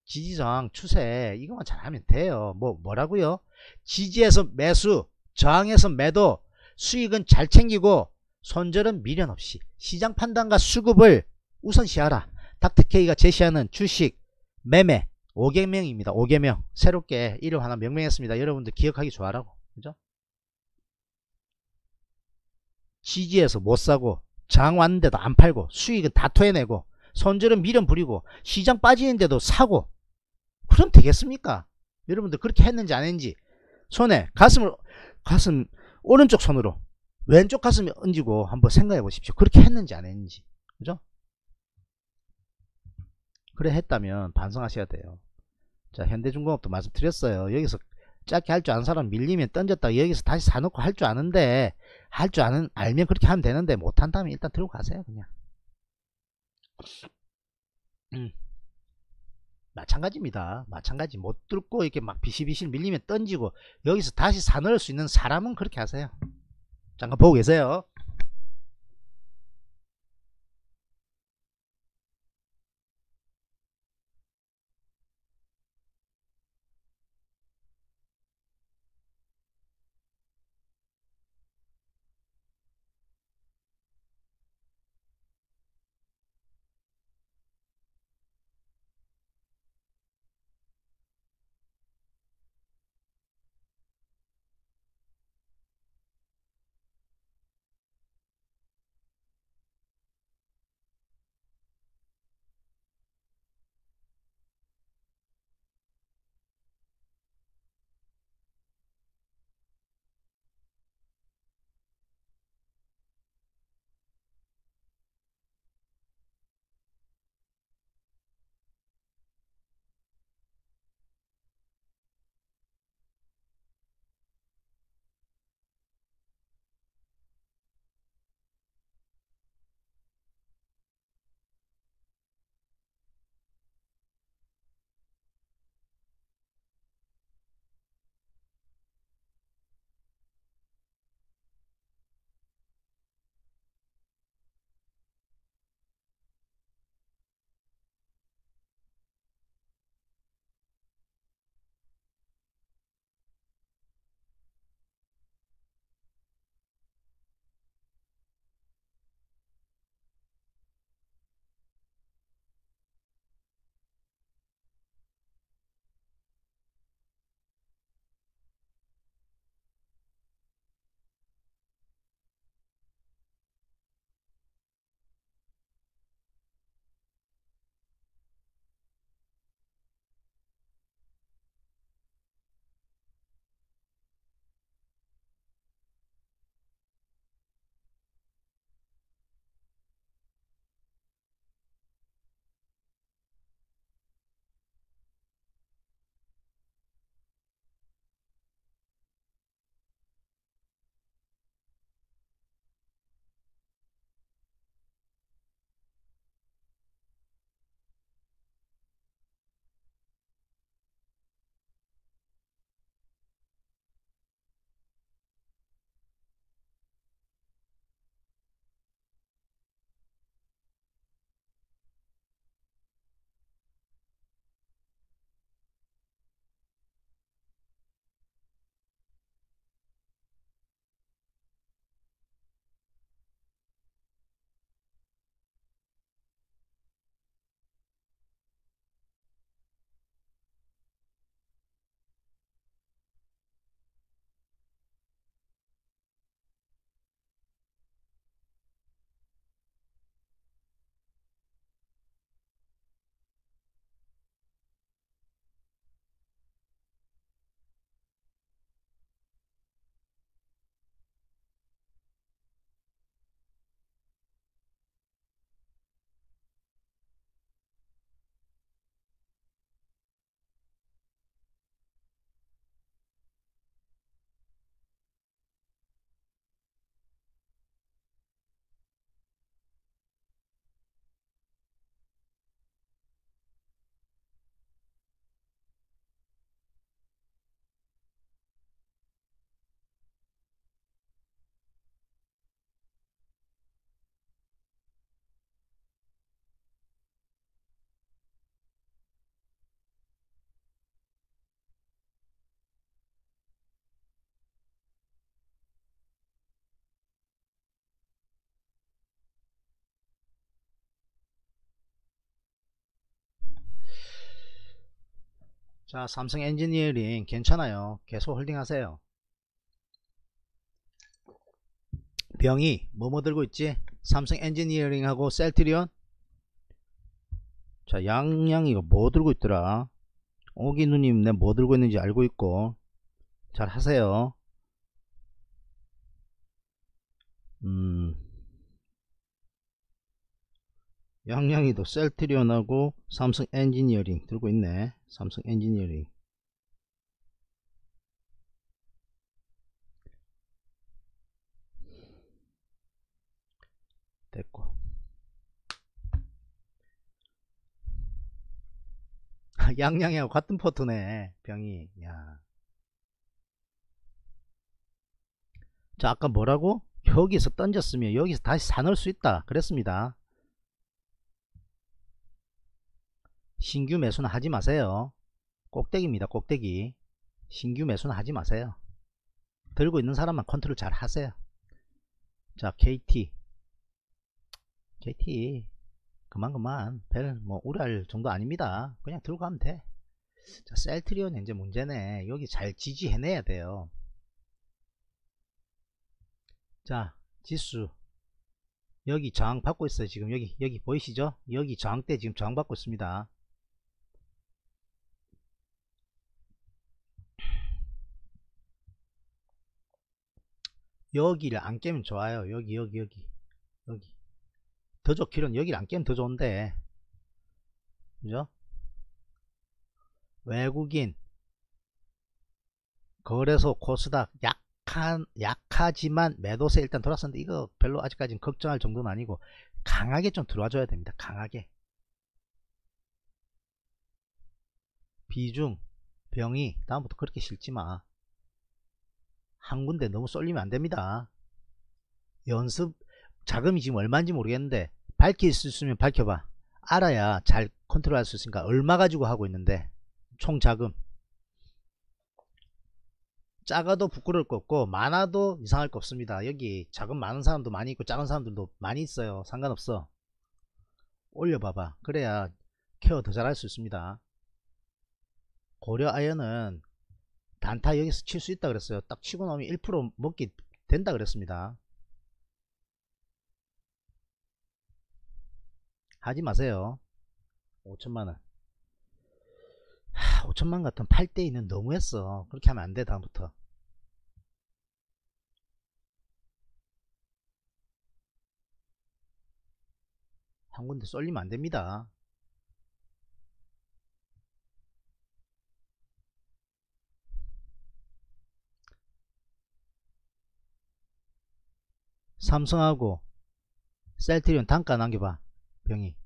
지지저항 추세 이것만 잘하면 돼요. 뭐 뭐라고요? 지지에서 매수, 저항에서 매도, 수익은 잘 챙기고 손절은 미련 없이 시장 판단과 수급을 우선시하라. 닥터 K가 제시하는 주식 매매 오 개명입니다. 오 개명 새롭게 이름 하나 명명했습니다. 여러분들 기억하기 좋아라고. 그죠? 지지에서 못 사고, 장 왔는데도 안 팔고, 수익은 다 토해내고, 손절은 미련 부리고, 시장 빠지는데도 사고. 그럼 되겠습니까? 여러분들 그렇게 했는지 안 했는지. 손에 가슴을 가슴 오른쪽 손으로 왼쪽 가슴에 얹고 한번 생각해 보십시오. 그렇게 했는지 안 했는지. 그죠? 그래 했다면 반성하셔야 돼요. 자, 현대중공업도 말씀드렸어요. 여기서 짧게 할 줄 아는 사람 밀리면 던졌다가 여기서 다시 사놓고 할 줄 아는데, 할 줄 아는 알면 그렇게 하면 되는데 못한다면 일단 들고 가세요. 그냥. 음. 마찬가지입니다. 마찬가지. 못 뚫고 이렇게 막 비실비실 밀리면 던지고 여기서 다시 사놓을 수 있는 사람은 그렇게 하세요. 잠깐 보고 계세요. 자, 삼성 엔지니어링 괜찮아요. 계속 홀딩하세요. 병이 뭐뭐 들고 있지? 삼성 엔지니어링하고 셀트리온. 자, 양양이가 뭐 들고 있더라? 오기 누님 내 뭐 들고 있는지 알고 있고 잘 하세요. 음, 양양이도 셀트리온하고 삼성 엔지니어링 들고 있네. 삼성 엔지니어링 됐고, 양양이하고 같은 포트네. 병이. 야. 자, 아까 뭐라고? 여기서 던졌으면 여기서 다시 사놓을 수 있다 그랬습니다. 신규 매수는 하지 마세요. 꼭대기입니다. 꼭대기. 신규 매수는 하지 마세요. 들고 있는 사람만 컨트롤 잘 하세요. 자, 케이티. 케이티 그만 그만 별 뭐 우려할 정도 아닙니다. 그냥 들고 가면 돼. 자, 셀트리온 이제 문제네. 여기 잘 지지해내야 돼요. 자, 지수 여기 저항 받고 있어요. 지금 여기 여기 보이시죠? 여기 저항대 지금 저항 받고 있습니다. 여기를 안 깨면 좋아요. 여기 여기 여기 여기 더 좋기론 여기를 안 깨면 더 좋은데, 그죠? 외국인 거래소 코스닥 약한, 약하지만 매도세 일단 돌았었는데 이거 별로 아직까지는 걱정할 정도는 아니고 강하게 좀 들어와 줘야 됩니다. 강하게. 비중 병이 다음부터 그렇게 실지 마. 한 군데 너무 쏠리면 안 됩니다. 연습 자금이 지금 얼마인지 모르겠는데 밝힐 수 있으면 밝혀봐. 알아야 잘 컨트롤할 수 있으니까. 얼마 가지고 하고 있는데 총 자금 작아도 부끄러울 거 없고 많아도 이상할 거 없습니다. 여기 자금 많은 사람도 많이 있고 작은 사람들도 많이 있어요. 상관없어. 올려봐봐. 그래야 케어 더 잘할 수 있습니다. 고려 아연은 단타 여기서 칠 수 있다 그랬어요. 딱 치고 나오면 일 퍼센트 먹기 된다 그랬습니다. 하지 마세요. 오천만 원. 하, 오천만 같은 팔 대 이는 너무했어. 그렇게 하면 안 돼, 다음부터. 한 군데 쏠리면 안 됩니다. 삼성하고 셀트리온 단가 남겨봐. 병이.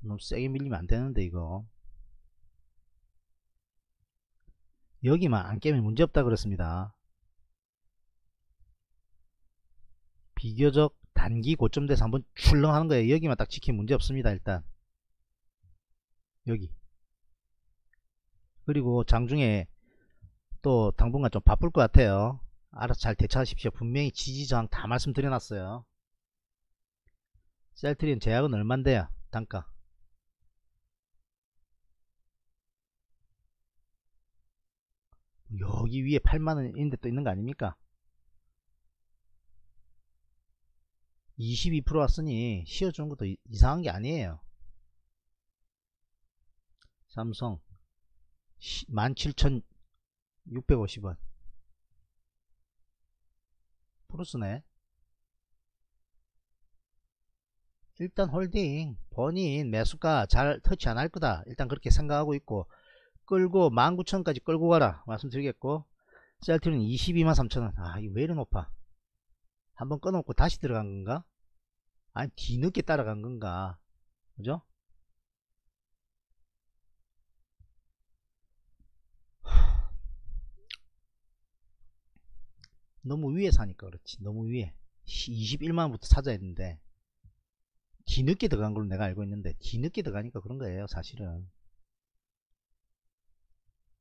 너무 세게 밀리면 안되는데 이거 여기만 안 깨면 문제없다 그랬습니다. 비교적 단기 고점대에서 한번 출렁하는 거예요. 여기만 딱 지키면 문제없습니다. 일단 여기. 그리고 장중에 또 당분간 좀 바쁠 것 같아요. 알아서 잘 대처하십시오. 분명히 지지저항 다 말씀드려놨어요. 셀트리온 제약은 얼만데요? 단가 여기 위에 팔만 원인데 또 있는 거 아닙니까? 이십이 퍼센트 왔으니 씌워주는 것도 이상한 게 아니에요. 삼성 만 칠천 육백 오십 원 플러스네. 일단 홀딩 본인 매수가 잘 터치 안 할 거다 일단 그렇게 생각하고 있고, 끌고 만 구천 원까지 끌고 가라 말씀드리겠고. 셀트리온 이십이만 삼천 원. 아, 이거 왜 이리 높아? 한번 끊어놓고 다시 들어간 건가? 아니 뒤늦게 따라간 건가? 그죠? 너무 위에 사니까 그렇지. 너무 위에 이십일만 원부터 사자 했는데 뒤늦게 들어간 걸로 내가 알고 있는데 뒤늦게 들어가니까 그런 거예요. 사실은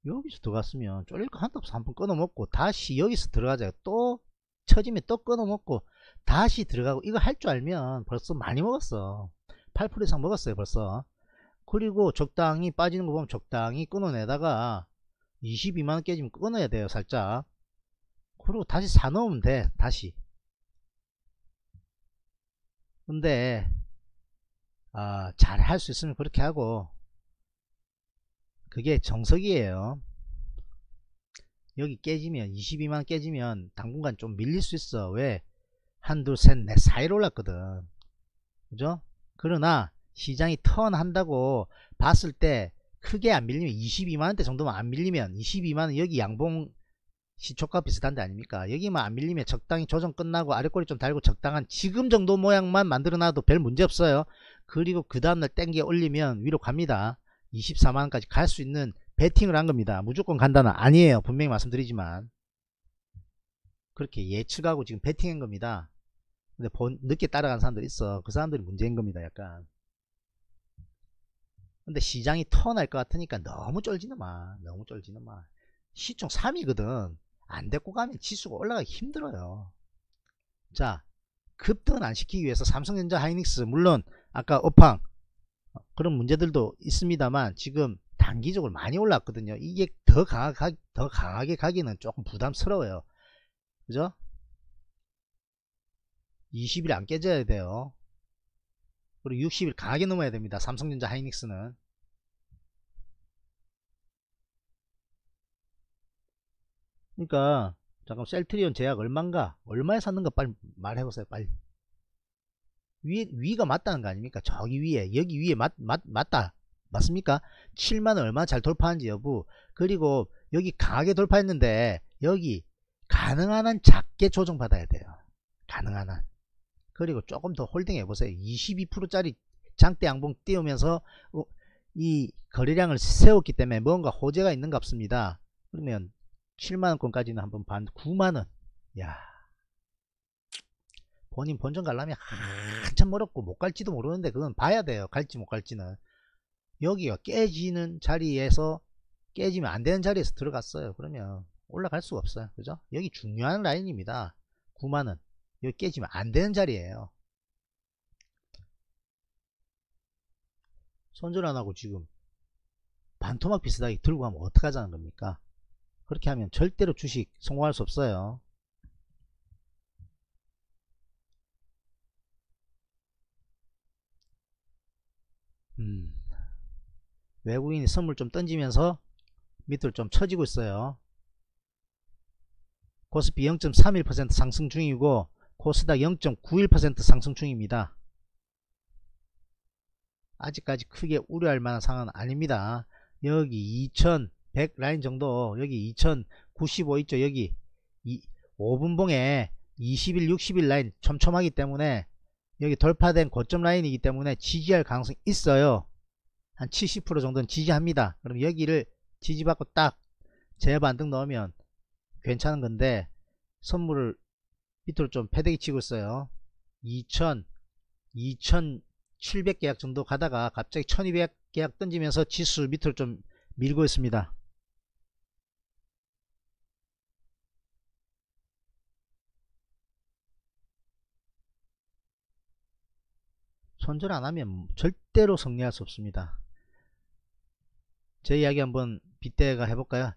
여기서 들어갔으면 쫄릴 거 한도 없어. 한번 끊어먹고 다시 여기서 들어가자. 또 처지면 또 끊어먹고 다시 들어가고. 이거 할 줄 알면 벌써 많이 먹었어. 팔 퍼센트 이상 먹었어요 벌써. 그리고 적당히 빠지는 거 보면 적당히 끊어내다가 이십이만 원 깨지면 끊어야 돼요 살짝. 그리고 다시 사놓으면 돼 다시. 근데 아, 잘 할 수 있으면 그렇게 하고, 그게 정석이에요. 여기 깨지면 이십이만 원 깨지면 당분간 좀 밀릴 수 있어. 왜? 한, 둘, 셋, 넷 사이로 올랐거든. 그죠? 그러나 시장이 턴한다고 봤을 때 크게 안 밀리면 이십이만 원대 정도만 안 밀리면 이십이만 원 여기 양봉 시초가 비슷한데 아닙니까? 여기만 안 밀리면 적당히 조정 끝나고 아래꼬리 좀 달고 적당한 지금 정도 모양만 만들어놔도 별 문제 없어요. 그리고 그 다음날 땡겨 올리면 위로 갑니다. 이십사만 원까지 갈 수 있는 베팅을 한 겁니다. 무조건 간다는 아니에요. 분명히 말씀드리지만 그렇게 예측하고 지금 베팅한 겁니다. 근데 본, 늦게 따라간 사람들 있어. 그 사람들이 문제인 겁니다. 약간. 근데 시장이 턴할 것 같으니까 너무 쫄지는 마. 너무 쫄지는 마. 시총 삼이거든. 안 데리고 가면 지수가 올라가기 힘들어요. 자, 급등은 안 시키기 위해서 삼성전자, 하이닉스, 물론 아까 업황 그런 문제들도 있습니다만 지금 단기적으로 많이 올랐거든요. 이게 더 강하게, 더 강하게 가기는 조금 부담스러워요. 그죠? 이십 일 안 깨져야 돼요. 그리고 육십 일 강하게 넘어야 됩니다. 삼성전자 하이닉스는. 그러니까 잠깐 셀트리온 제약 얼마인가? 얼마에 샀는가 빨리 말해보세요. 빨리. 위, 위가 맞다는 거 아닙니까? 저기 위에 여기 위에 맞, 맞, 맞다. 맞습니까? 칠만 원 얼마나 잘 돌파하는지 여부. 그리고 여기 강하게 돌파했는데 여기 가능한 한 작게 조정받아야 돼요. 가능한 한. 그리고 조금 더 홀딩 해보세요. 이십이 퍼센트짜리 장대 양봉 띄우면서 이 거래량을 세웠기 때문에 뭔가 호재가 있는가 없습니다. 그러면 칠만 원권까지는 한번 반, 구만 원. 야, 본인 본전 가려면 한참 멀었고 못 갈지도 모르는데 그건 봐야 돼요. 갈지 못 갈지는. 여기가 깨지는 자리에서 깨지면 안 되는 자리에서 들어갔어요. 그러면 올라갈 수가 없어요. 그죠? 여기 중요한 라인입니다. 구만 원. 여기 깨지면 안 되는 자리에요. 손절 안 하고 지금 반토막 비슷하게 들고 가면 어떡하자는 겁니까? 그렇게 하면 절대로 주식 성공할 수 없어요. 음. 외국인이 선물 좀 던지면서 밑으로 좀 쳐지고 있어요. 코스피 영 점 삼일 퍼센트 상승 중이고 코스닥 영 점 구일 퍼센트 상승 중입니다. 아직까지 크게 우려할 만한 상황은 아닙니다. 여기 이천백 라인 정도, 여기 이천구십오 있죠. 여기 이, 오 분봉에 이십 일, 육십 일 라인 촘촘하기 때문에 여기 돌파된 고점 라인이기 때문에 지지할 가능성이 있어요. 한 칠십 퍼센트 정도는 지지합니다. 그럼 여기를 지지받고 딱 재반등 넣으면 괜찮은 건데 선물을 밑으로 좀 패대기 치고 있어요. 이천, 이천칠백 계약 정도 가다가 갑자기 천이백 계약 던지면서 지수 밑으로 좀 밀고 있습니다. 손절 안하면 절대로 승리할 수 없습니다. 제 이야기 한번 빗대가 해볼까요?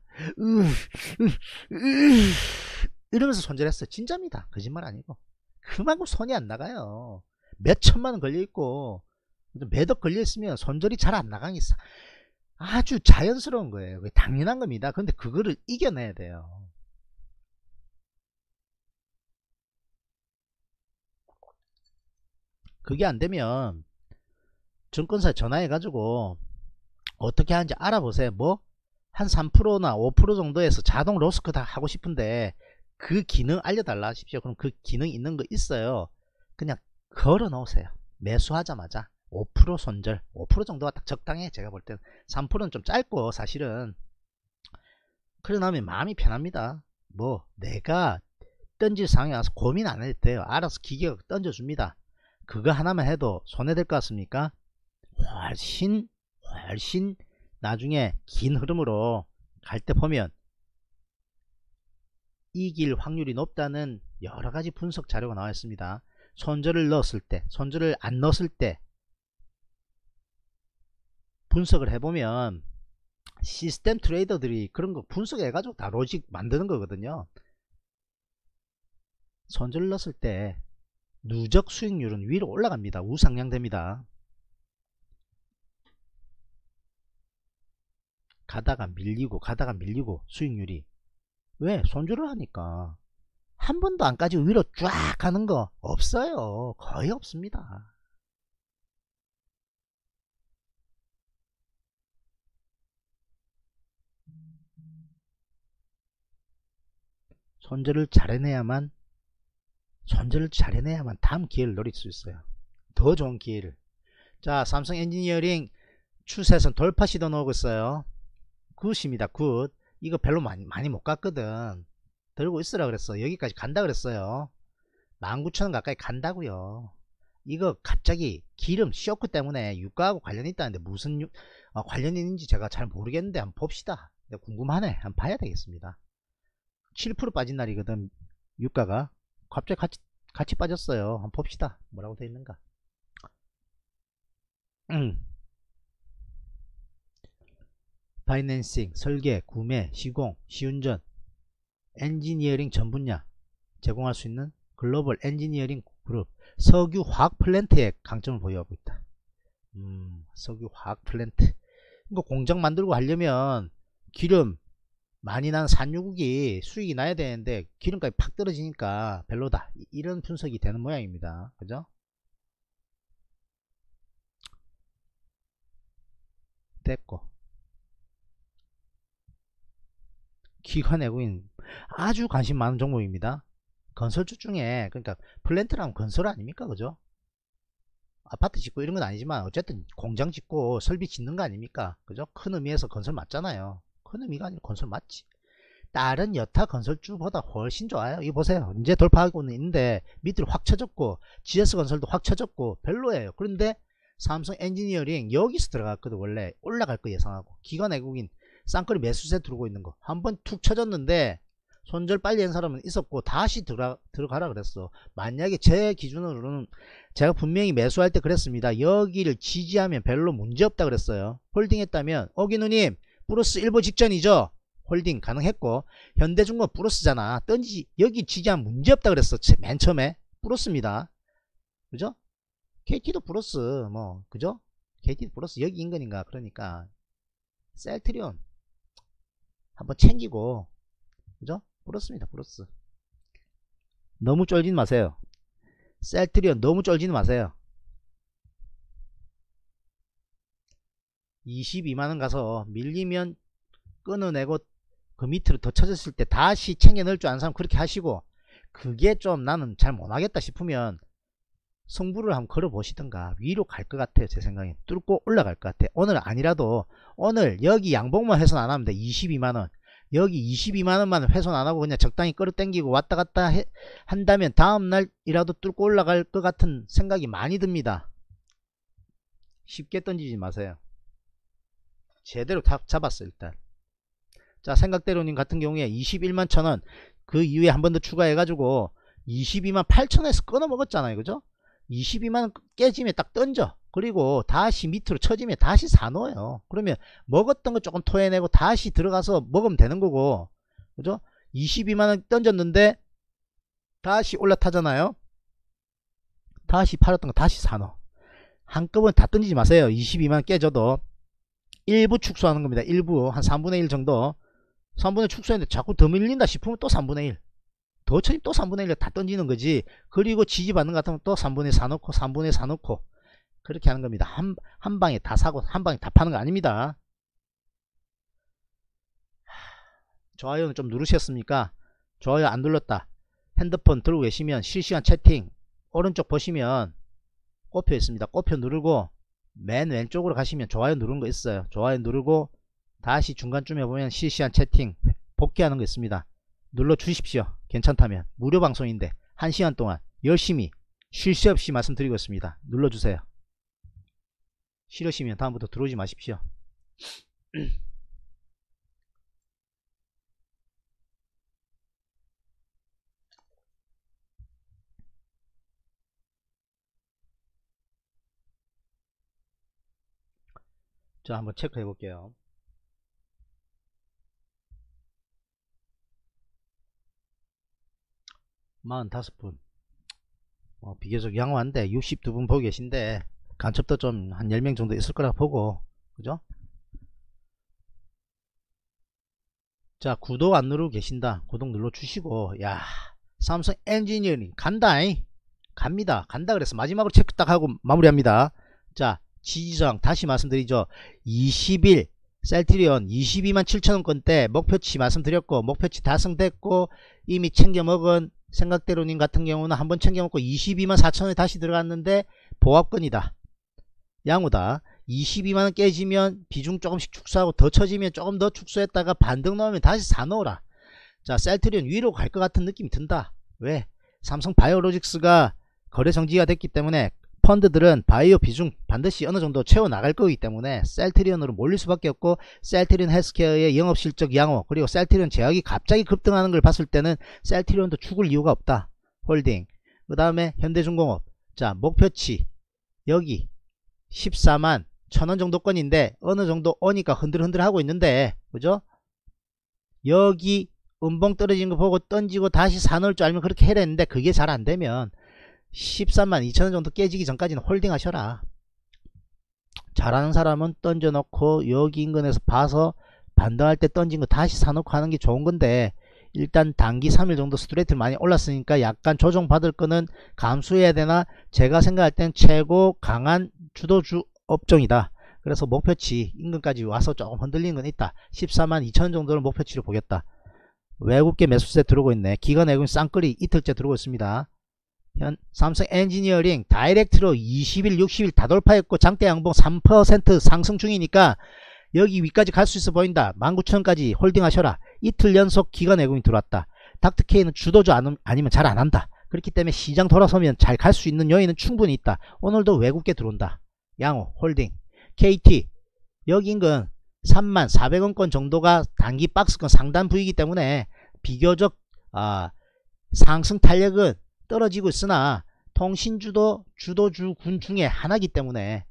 이러면서 손절했어요. 진짜입니다. 거짓말 아니고. 그만큼 손이 안 나가요. 몇 천만 원 걸려있고 몇 억 걸려있으면 손절이 잘 안 나가니 아주 자연스러운 거예요. 당연한 겁니다. 그런데 그거를 이겨내야 돼요. 그게 안 되면 증권사에 전화해가지고 어떻게 하는지 알아보세요. 뭐 한 삼 퍼센트나 오 퍼센트 정도에서 자동 로스컷 하고 싶은데 그 기능 알려달라 하십시오. 그럼 그 기능 있는 거 있어요. 그냥 걸어 놓으세요. 매수하자마자 오 퍼센트 손절, 오 퍼센트 정도가 딱 적당해. 제가 볼 때는 삼 퍼센트는 좀 짧고 사실은 그러고 나면 마음이 편합니다. 뭐 내가 던질 상황에 와서 고민 안 해도 돼요. 알아서 기계가 던져줍니다. 그거 하나만 해도 손해될 것 같습니까? 훨씬 훨씬 나중에 긴 흐름으로 갈 때 보면 이길 확률이 높다는 여러가지 분석 자료가 나와 있습니다. 손절을 넣었을 때, 손절을 안 넣었을 때 분석을 해보면 시스템 트레이더들이 그런 거 분석해가지고 다 로직 만드는 거거든요. 손절넣었을 때 누적 수익률은 위로 올라갑니다. 우상향됩니다. 가다가 밀리고 가다가 밀리고 수익률이. 왜? 손절을 하니까. 한 번도 안 까지고 위로 쫙 가는 거 없어요. 거의 없습니다. 손절을 잘 해내야만 손절을 잘 해내야만 다음 기회를 노릴 수 있어요. 더 좋은 기회를. 자, 삼성 엔지니어링 추세선 돌파 시도 나오고 있어요. 굿입니다. 굿. 이거 별로 많이, 많이 못 갔거든. 들고 있으라 그랬어. 여기까지 간다 그랬어요. 만 구천 원 가까이 간다고요. 이거 갑자기 기름 쇼크 때문에 유가하고 관련이 있다는데 무슨 유, 어, 관련이 있는지 제가 잘 모르겠는데 한번 봅시다. 궁금하네. 한번 봐야 되겠습니다. 칠 퍼센트 빠진 날이거든. 유가가 갑자기 같이 같이 빠졌어요. 한번 봅시다. 뭐라고 돼 있는가. 음. 파이낸싱, 설계, 구매, 시공, 시운전, 엔지니어링 전 분야 제공할 수 있는 글로벌 엔지니어링 그룹, 석유 화학 플랜트에 강점을 보유하고 있다. 음, 석유 화학 플랜트. 이거 공장 만들고 하려면 기름 많이 난 산유국이 수익이 나야 되는데 기름값이 팍 떨어지니까 별로다. 이런 분석이 되는 모양입니다. 그죠? 됐고. 기관 외국인 아주 관심 많은 종목입니다. 건설주 중에, 그러니까 플랜트랑 건설 아닙니까? 그죠? 아파트 짓고 이런 건 아니지만 어쨌든 공장 짓고 설비 짓는 거 아닙니까? 그죠? 큰 의미에서 건설 맞잖아요. 큰 의미가 아니라 건설 맞지. 다른 여타 건설주보다 훨씬 좋아요. 이거 보세요. 이제 돌파하고는 있는데 밑으로 확 쳐졌고 지에스 건설도 확 쳐졌고 별로예요. 그런데 삼성 엔지니어링 여기서 들어갔거든. 원래 올라갈 거 예상하고 기관 외국인 쌍끌이 매수세 들어오고 있는 거. 한번 툭 쳐졌는데 손절 빨리 한 사람은 있었고 다시 들어가, 들어가라 그랬어. 만약에 제 기준으로는 제가 분명히 매수할 때 그랬습니다. 여기를 지지하면 별로 문제없다 그랬어요. 홀딩 했다면 어기누님 플러스 일보 직전이죠. 홀딩 가능했고 현대중공업 플러스잖아. 던지 여기 지지하면 문제없다 그랬어. 맨 처음에 플러스입니다. 그죠? 케이티도 플러스 뭐 그죠? 케이티도 플러스 여기 인근인가. 그러니까 셀트리온 한번 챙기고, 그죠? 플러스입니다, 플러스. 너무 쫄진 마세요. 셀트리온 너무 쫄진 마세요. 이십이만 원 가서 밀리면 끊어내고 그 밑으로 더 쳐졌을 때 다시 챙겨 넣을 줄 아는 사람 그렇게 하시고, 그게 좀 나는 잘 못하겠다 싶으면 승부를 한번 걸어보시던가. 위로 갈 것 같아요. 제 생각엔 뚫고 올라갈 것 같아요. 오늘 아니라도 오늘 여기 양봉만 훼손 안 하면 돼. 이십이만 원 여기 이십이만 원만 훼손 안 하고 그냥 적당히 끌어당기고 왔다 갔다 해, 한다면 다음날이라도 뚫고 올라갈 것 같은 생각이 많이 듭니다. 쉽게 던지지 마세요. 제대로 다 잡았어 일단. 자, 생각대로님 같은 경우에 이십일만 천 원 그 이후에 한 번 더 추가해가지고 이십이만 팔천 원에서 끊어 먹었잖아요. 그죠? 이십이만 원 깨지면 딱 던져. 그리고 다시 밑으로 쳐지면 다시 사놓아요. 그러면 먹었던 거 조금 토해내고 다시 들어가서 먹으면 되는 거고. 그죠? 이십이만 원 던졌는데 다시 올라타잖아요. 다시 팔았던 거 다시 사놓아. 한꺼번에 다 던지지 마세요. 이십이만 원 깨져도 일부 축소하는 겁니다. 일부 한 삼분의 일 정도. 삼분의 일 축소했는데 자꾸 더 밀린다 싶으면 또 삼분의 일. 더 쳐지면 또 삼분의 일을 다 던지는 거지. 그리고 지지받는 것 같으면 또 삼분의 일 사놓고 삼분의 일 사놓고 그렇게 하는 겁니다. 한, 한 방에 다 사고 한 방에 다 파는 거 아닙니다. 좋아요는 좀 누르셨습니까? 좋아요 안 눌렀다. 핸드폰 들고 계시면 실시간 채팅 오른쪽 보시면 꼽혀 있습니다. 꼽혀 누르고 맨 왼쪽으로 가시면 좋아요 누른 거 있어요. 좋아요 누르고 다시 중간쯤에 보면 실시간 채팅 복귀하는 거 있습니다. 눌러 주십시오. 괜찮다면. 무료 방송인데 한 시간 동안 열심히 쉴 새 없이 말씀드리고 있습니다. 눌러주세요. 싫으시면 다음부터 들어오지 마십시오. 자, 한번 체크해 볼게요. 사십오 분. 어, 비교적 양호한데 육십이 분 보고 계신데 간첩도 좀 한 열 명 정도 있을 거라 보고, 그죠? 자, 구독 안 누르고 계신다. 구독 눌러 주시고. 야, 삼성 엔지니어링 간다잉. 갑니다. 간다. 그래서 마지막으로 체크 딱 하고 마무리합니다. 자, 지지저항 다시 말씀드리죠. 이십 일 셀트리온 이십이만 칠천 원권대 목표치 말씀드렸고, 목표치 달성됐고, 이미 챙겨 먹은 생각대로님 같은 경우는 한번 챙겨 먹고 이십이만 사천 원에 다시 들어갔는데 보합권이다. 양호다. 이십이만 원 깨지면 비중 조금씩 축소하고 더 쳐지면 조금 더 축소했다가 반등 나오면 다시 사놓으라. 자, 셀트리온 위로 갈 것 같은 느낌이 든다. 왜? 삼성바이오로직스가 거래정지가 됐기 때문에 펀드들은 바이오 비중 반드시 어느정도 채워나갈 거기 때문에 셀트리온으로 몰릴 수밖에 없고, 셀트리온 헬스케어의 영업실적 양호, 그리고 셀트리온 제약이 갑자기 급등하는 걸 봤을 때는 셀트리온도 죽을 이유가 없다. 홀딩. 그 다음에 현대중공업. 자, 목표치 여기 십사만 천 원 정도권인데 어느정도 오니까 흔들흔들 하고 있는데, 그죠? 여기 음봉 떨어진 거 보고 던지고 다시 사놓을 줄 알면 그렇게 해라 했는데, 그게 잘 안되면 십삼만 이천 원 정도 깨지기 전까지는 홀딩 하셔라. 잘하는 사람은 던져놓고 여기 인근에서 봐서 반등할 때 던진 거 다시 사놓고 하는 게 좋은 건데, 일단 단기 삼 일 정도 스트레이트를 많이 올랐으니까 약간 조정 받을 거는 감수해야 되나, 제가 생각할 땐 최고 강한 주도주 업종이다. 그래서 목표치 인근까지 와서 조금 흔들리는 건 있다. 십사만 이천 원 정도를 목표치로 보겠다. 외국계 매수세 들어오고 있네. 기관 외국인 쌍끌이 이틀째 들어오고 있습니다. 현 삼성 엔지니어링 다이렉트로 이십 일, 육십 일 다 돌파했고 장대 양봉 삼 퍼센트 상승 중이니까 여기 위까지 갈 수 있어 보인다. 만 구천 원까지 홀딩하셔라. 이틀 연속 기관 외국인 들어왔다. 닥터 K는 주도주 아니면 잘 안한다. 그렇기 때문에 시장 돌아서면 잘 갈 수 있는 여인은 충분히 있다. 오늘도 외국계 들어온다. 양호 홀딩. 케이티 여기 인근 삼만 사백 원권 정도가 단기 박스권 상단 부위이기 때문에 비교적 아, 상승 탄력은 떨어지고 있으나 통신주도 주도주 군 중에 하나이기 때문에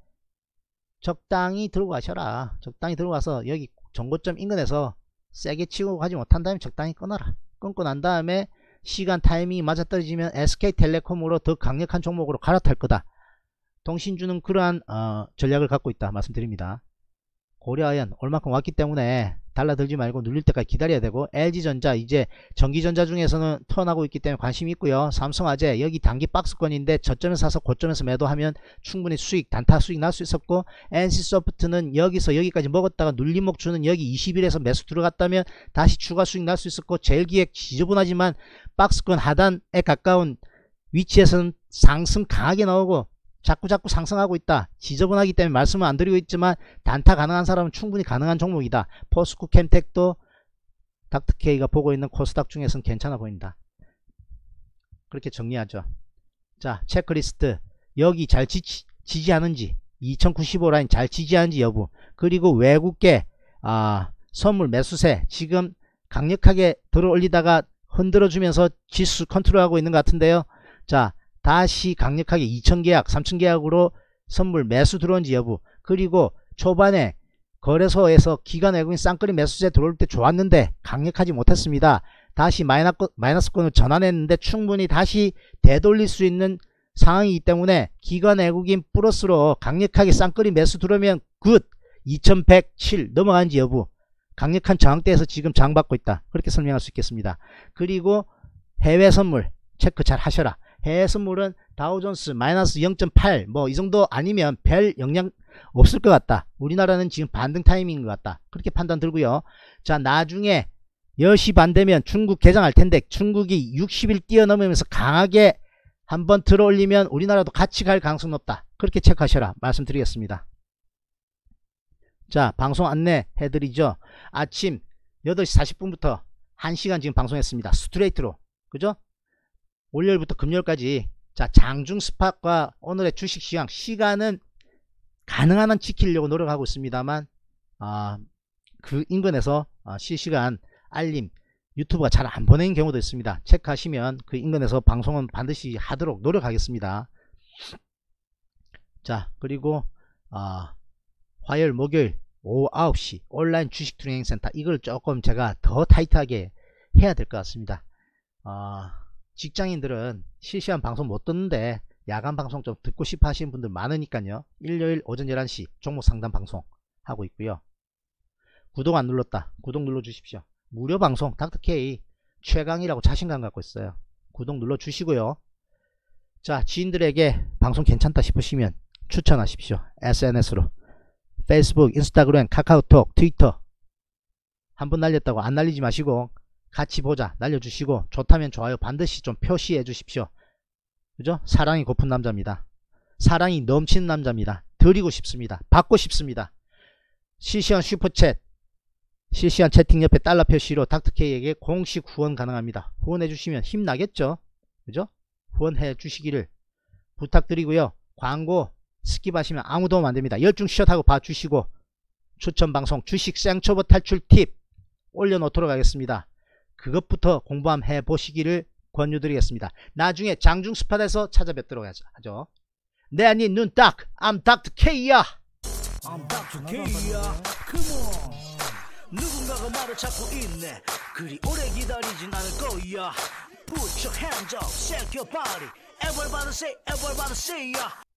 적당히 들고 가셔라. 적당히 들고 가서 여기 정고점 인근에서 세게 치고 가지 못한 다음에 적당히 끊어라. 끊고 난 다음에 시간 타이밍이 맞아떨어지면 에스케이텔레콤으로 더 강력한 종목으로 갈아탈 거다. 통신주는 그러한 어, 전략을 갖고 있다 말씀드립니다. 고려아연 얼마큼 왔기 때문에 달러 들지 말고 눌릴 때까지 기다려야 되고, 엘지전자 이제 전기전자 중에서는 턴하고 있기 때문에 관심이 있고요. 삼성화재 여기 단기 박스권인데 저점에서 사서 고점에서 매도하면 충분히 수익 단타 수익 날 수 있었고, 엔씨소프트는 여기서 여기까지 먹었다가 눌림목 주는 여기 이십 일에서 매수 들어갔다면 다시 추가 수익 날 수 있었고, 제일 기획 지저분하지만 박스권 하단에 가까운 위치에서는 상승 강하게 나오고 자꾸자꾸 상승하고 있다. 지저분하기 때문에 말씀을 안 드리고 있지만 단타 가능한 사람은 충분히 가능한 종목이다. 포스코켐텍도 닥터 K가 보고 있는 코스닥 중에서는 괜찮아 보인다. 그렇게 정리하죠. 자, 체크리스트 여기 잘 지지, 지지하는지 이천구십오 라인 잘 지지하는지 여부, 그리고 외국계 아, 선물 매수세 지금 강력하게 들어올리다가 흔들어주면서 지수 컨트롤하고 있는 것 같은데요. 자, 다시 강력하게 이천 계약, 삼천 계약으로 선물 매수 들어온지 여부, 그리고 초반에 거래소에서 기관 외국인 쌍끌이 매수세 들어올 때 좋았는데 강력하지 못했습니다. 다시 마이너스권으로 전환했는데 충분히 다시 되돌릴 수 있는 상황이기 때문에 기관 외국인 플러스로 강력하게 쌍끌이 매수 들어오면 굿! 이천백칠 넘어간지 여부, 강력한 저항대에서 지금 장받고 있다. 그렇게 설명할 수 있겠습니다. 그리고 해외 선물 체크 잘 하셔라. 해외 선물은 다우존스 마이너스 영 점 팔 뭐 이 정도 아니면 별 영향 없을 것 같다. 우리나라는 지금 반등 타이밍인 것 같다. 그렇게 판단 들고요. 자, 나중에 열 시 반 되면 중국 개장할 텐데 중국이 육십 일 뛰어넘으면서 강하게 한번 들어올리면 우리나라도 같이 갈 가능성 높다. 그렇게 체크하셔라 말씀드리겠습니다. 자, 방송 안내 해드리죠. 아침 여덟 시 사십 분부터 한 시간 지금 방송했습니다. 스트레이트로, 그죠? 월요일부터 금요일까지. 자, 장중 스팟과 오늘의 주식 시황 시간은 가능한 한 지키려고 노력하고 있습니다만 아, 그 인근에서 아, 실시간 알림 유튜브가 잘 안 보내는 경우도 있습니다. 체크하시면 그 인근에서 방송은 반드시 하도록 노력하겠습니다. 자, 그리고 아, 화요일 목요일 오후 아홉 시 온라인 주식투자행센터, 이걸 조금 제가 더 타이트하게 해야 될 것 같습니다. 어, 직장인들은 실시간 방송 못 듣는데 야간 방송 좀 듣고 싶어 하시는 분들 많으니까요. 일요일 오전 열한 시 종목 상담 방송 하고 있고요. 구독 안 눌렀다, 구독 눌러 주십시오. 무료 방송 닥터 K 최강이라고 자신감 갖고 있어요. 구독 눌러 주시고요. 자, 지인들에게 방송 괜찮다 싶으시면 추천하십시오. 에스엔에스로 페이스북, 인스타그램, 카카오톡, 트위터. 한 번 날렸다고 안 날리지 마시고 같이 보자 날려주시고, 좋다면 좋아요 반드시 좀 표시해 주십시오. 그죠? 사랑이 고픈 남자입니다. 사랑이 넘치는 남자입니다. 드리고 싶습니다. 받고 싶습니다. 실시간 슈퍼챗, 실시간 채팅 옆에 달러 표시로 닥터K에게 공식 후원 가능합니다. 후원해 주시면 힘나겠죠? 그죠? 후원해 주시기를 부탁드리고요. 광고 스킵하시면 아무 도움 안됩니다. 열중 시젓하고 봐주시고, 추천방송 주식 생초보 탈출 팁 올려놓도록 하겠습니다. 그것부터 공부해 보시기를 권유드리겠습니다. 나중에 장중 스팟에서 찾아뵙도록 하죠. 내 아니 눈 딱, I'm 닥터 K야. I'm 닥터 K야. Come on. 누군가가 말을 찾고 있네. 그리 오래 기다리진 않을 거야. Put your hands up, shake your body. Everybody say, everybody say, yeah.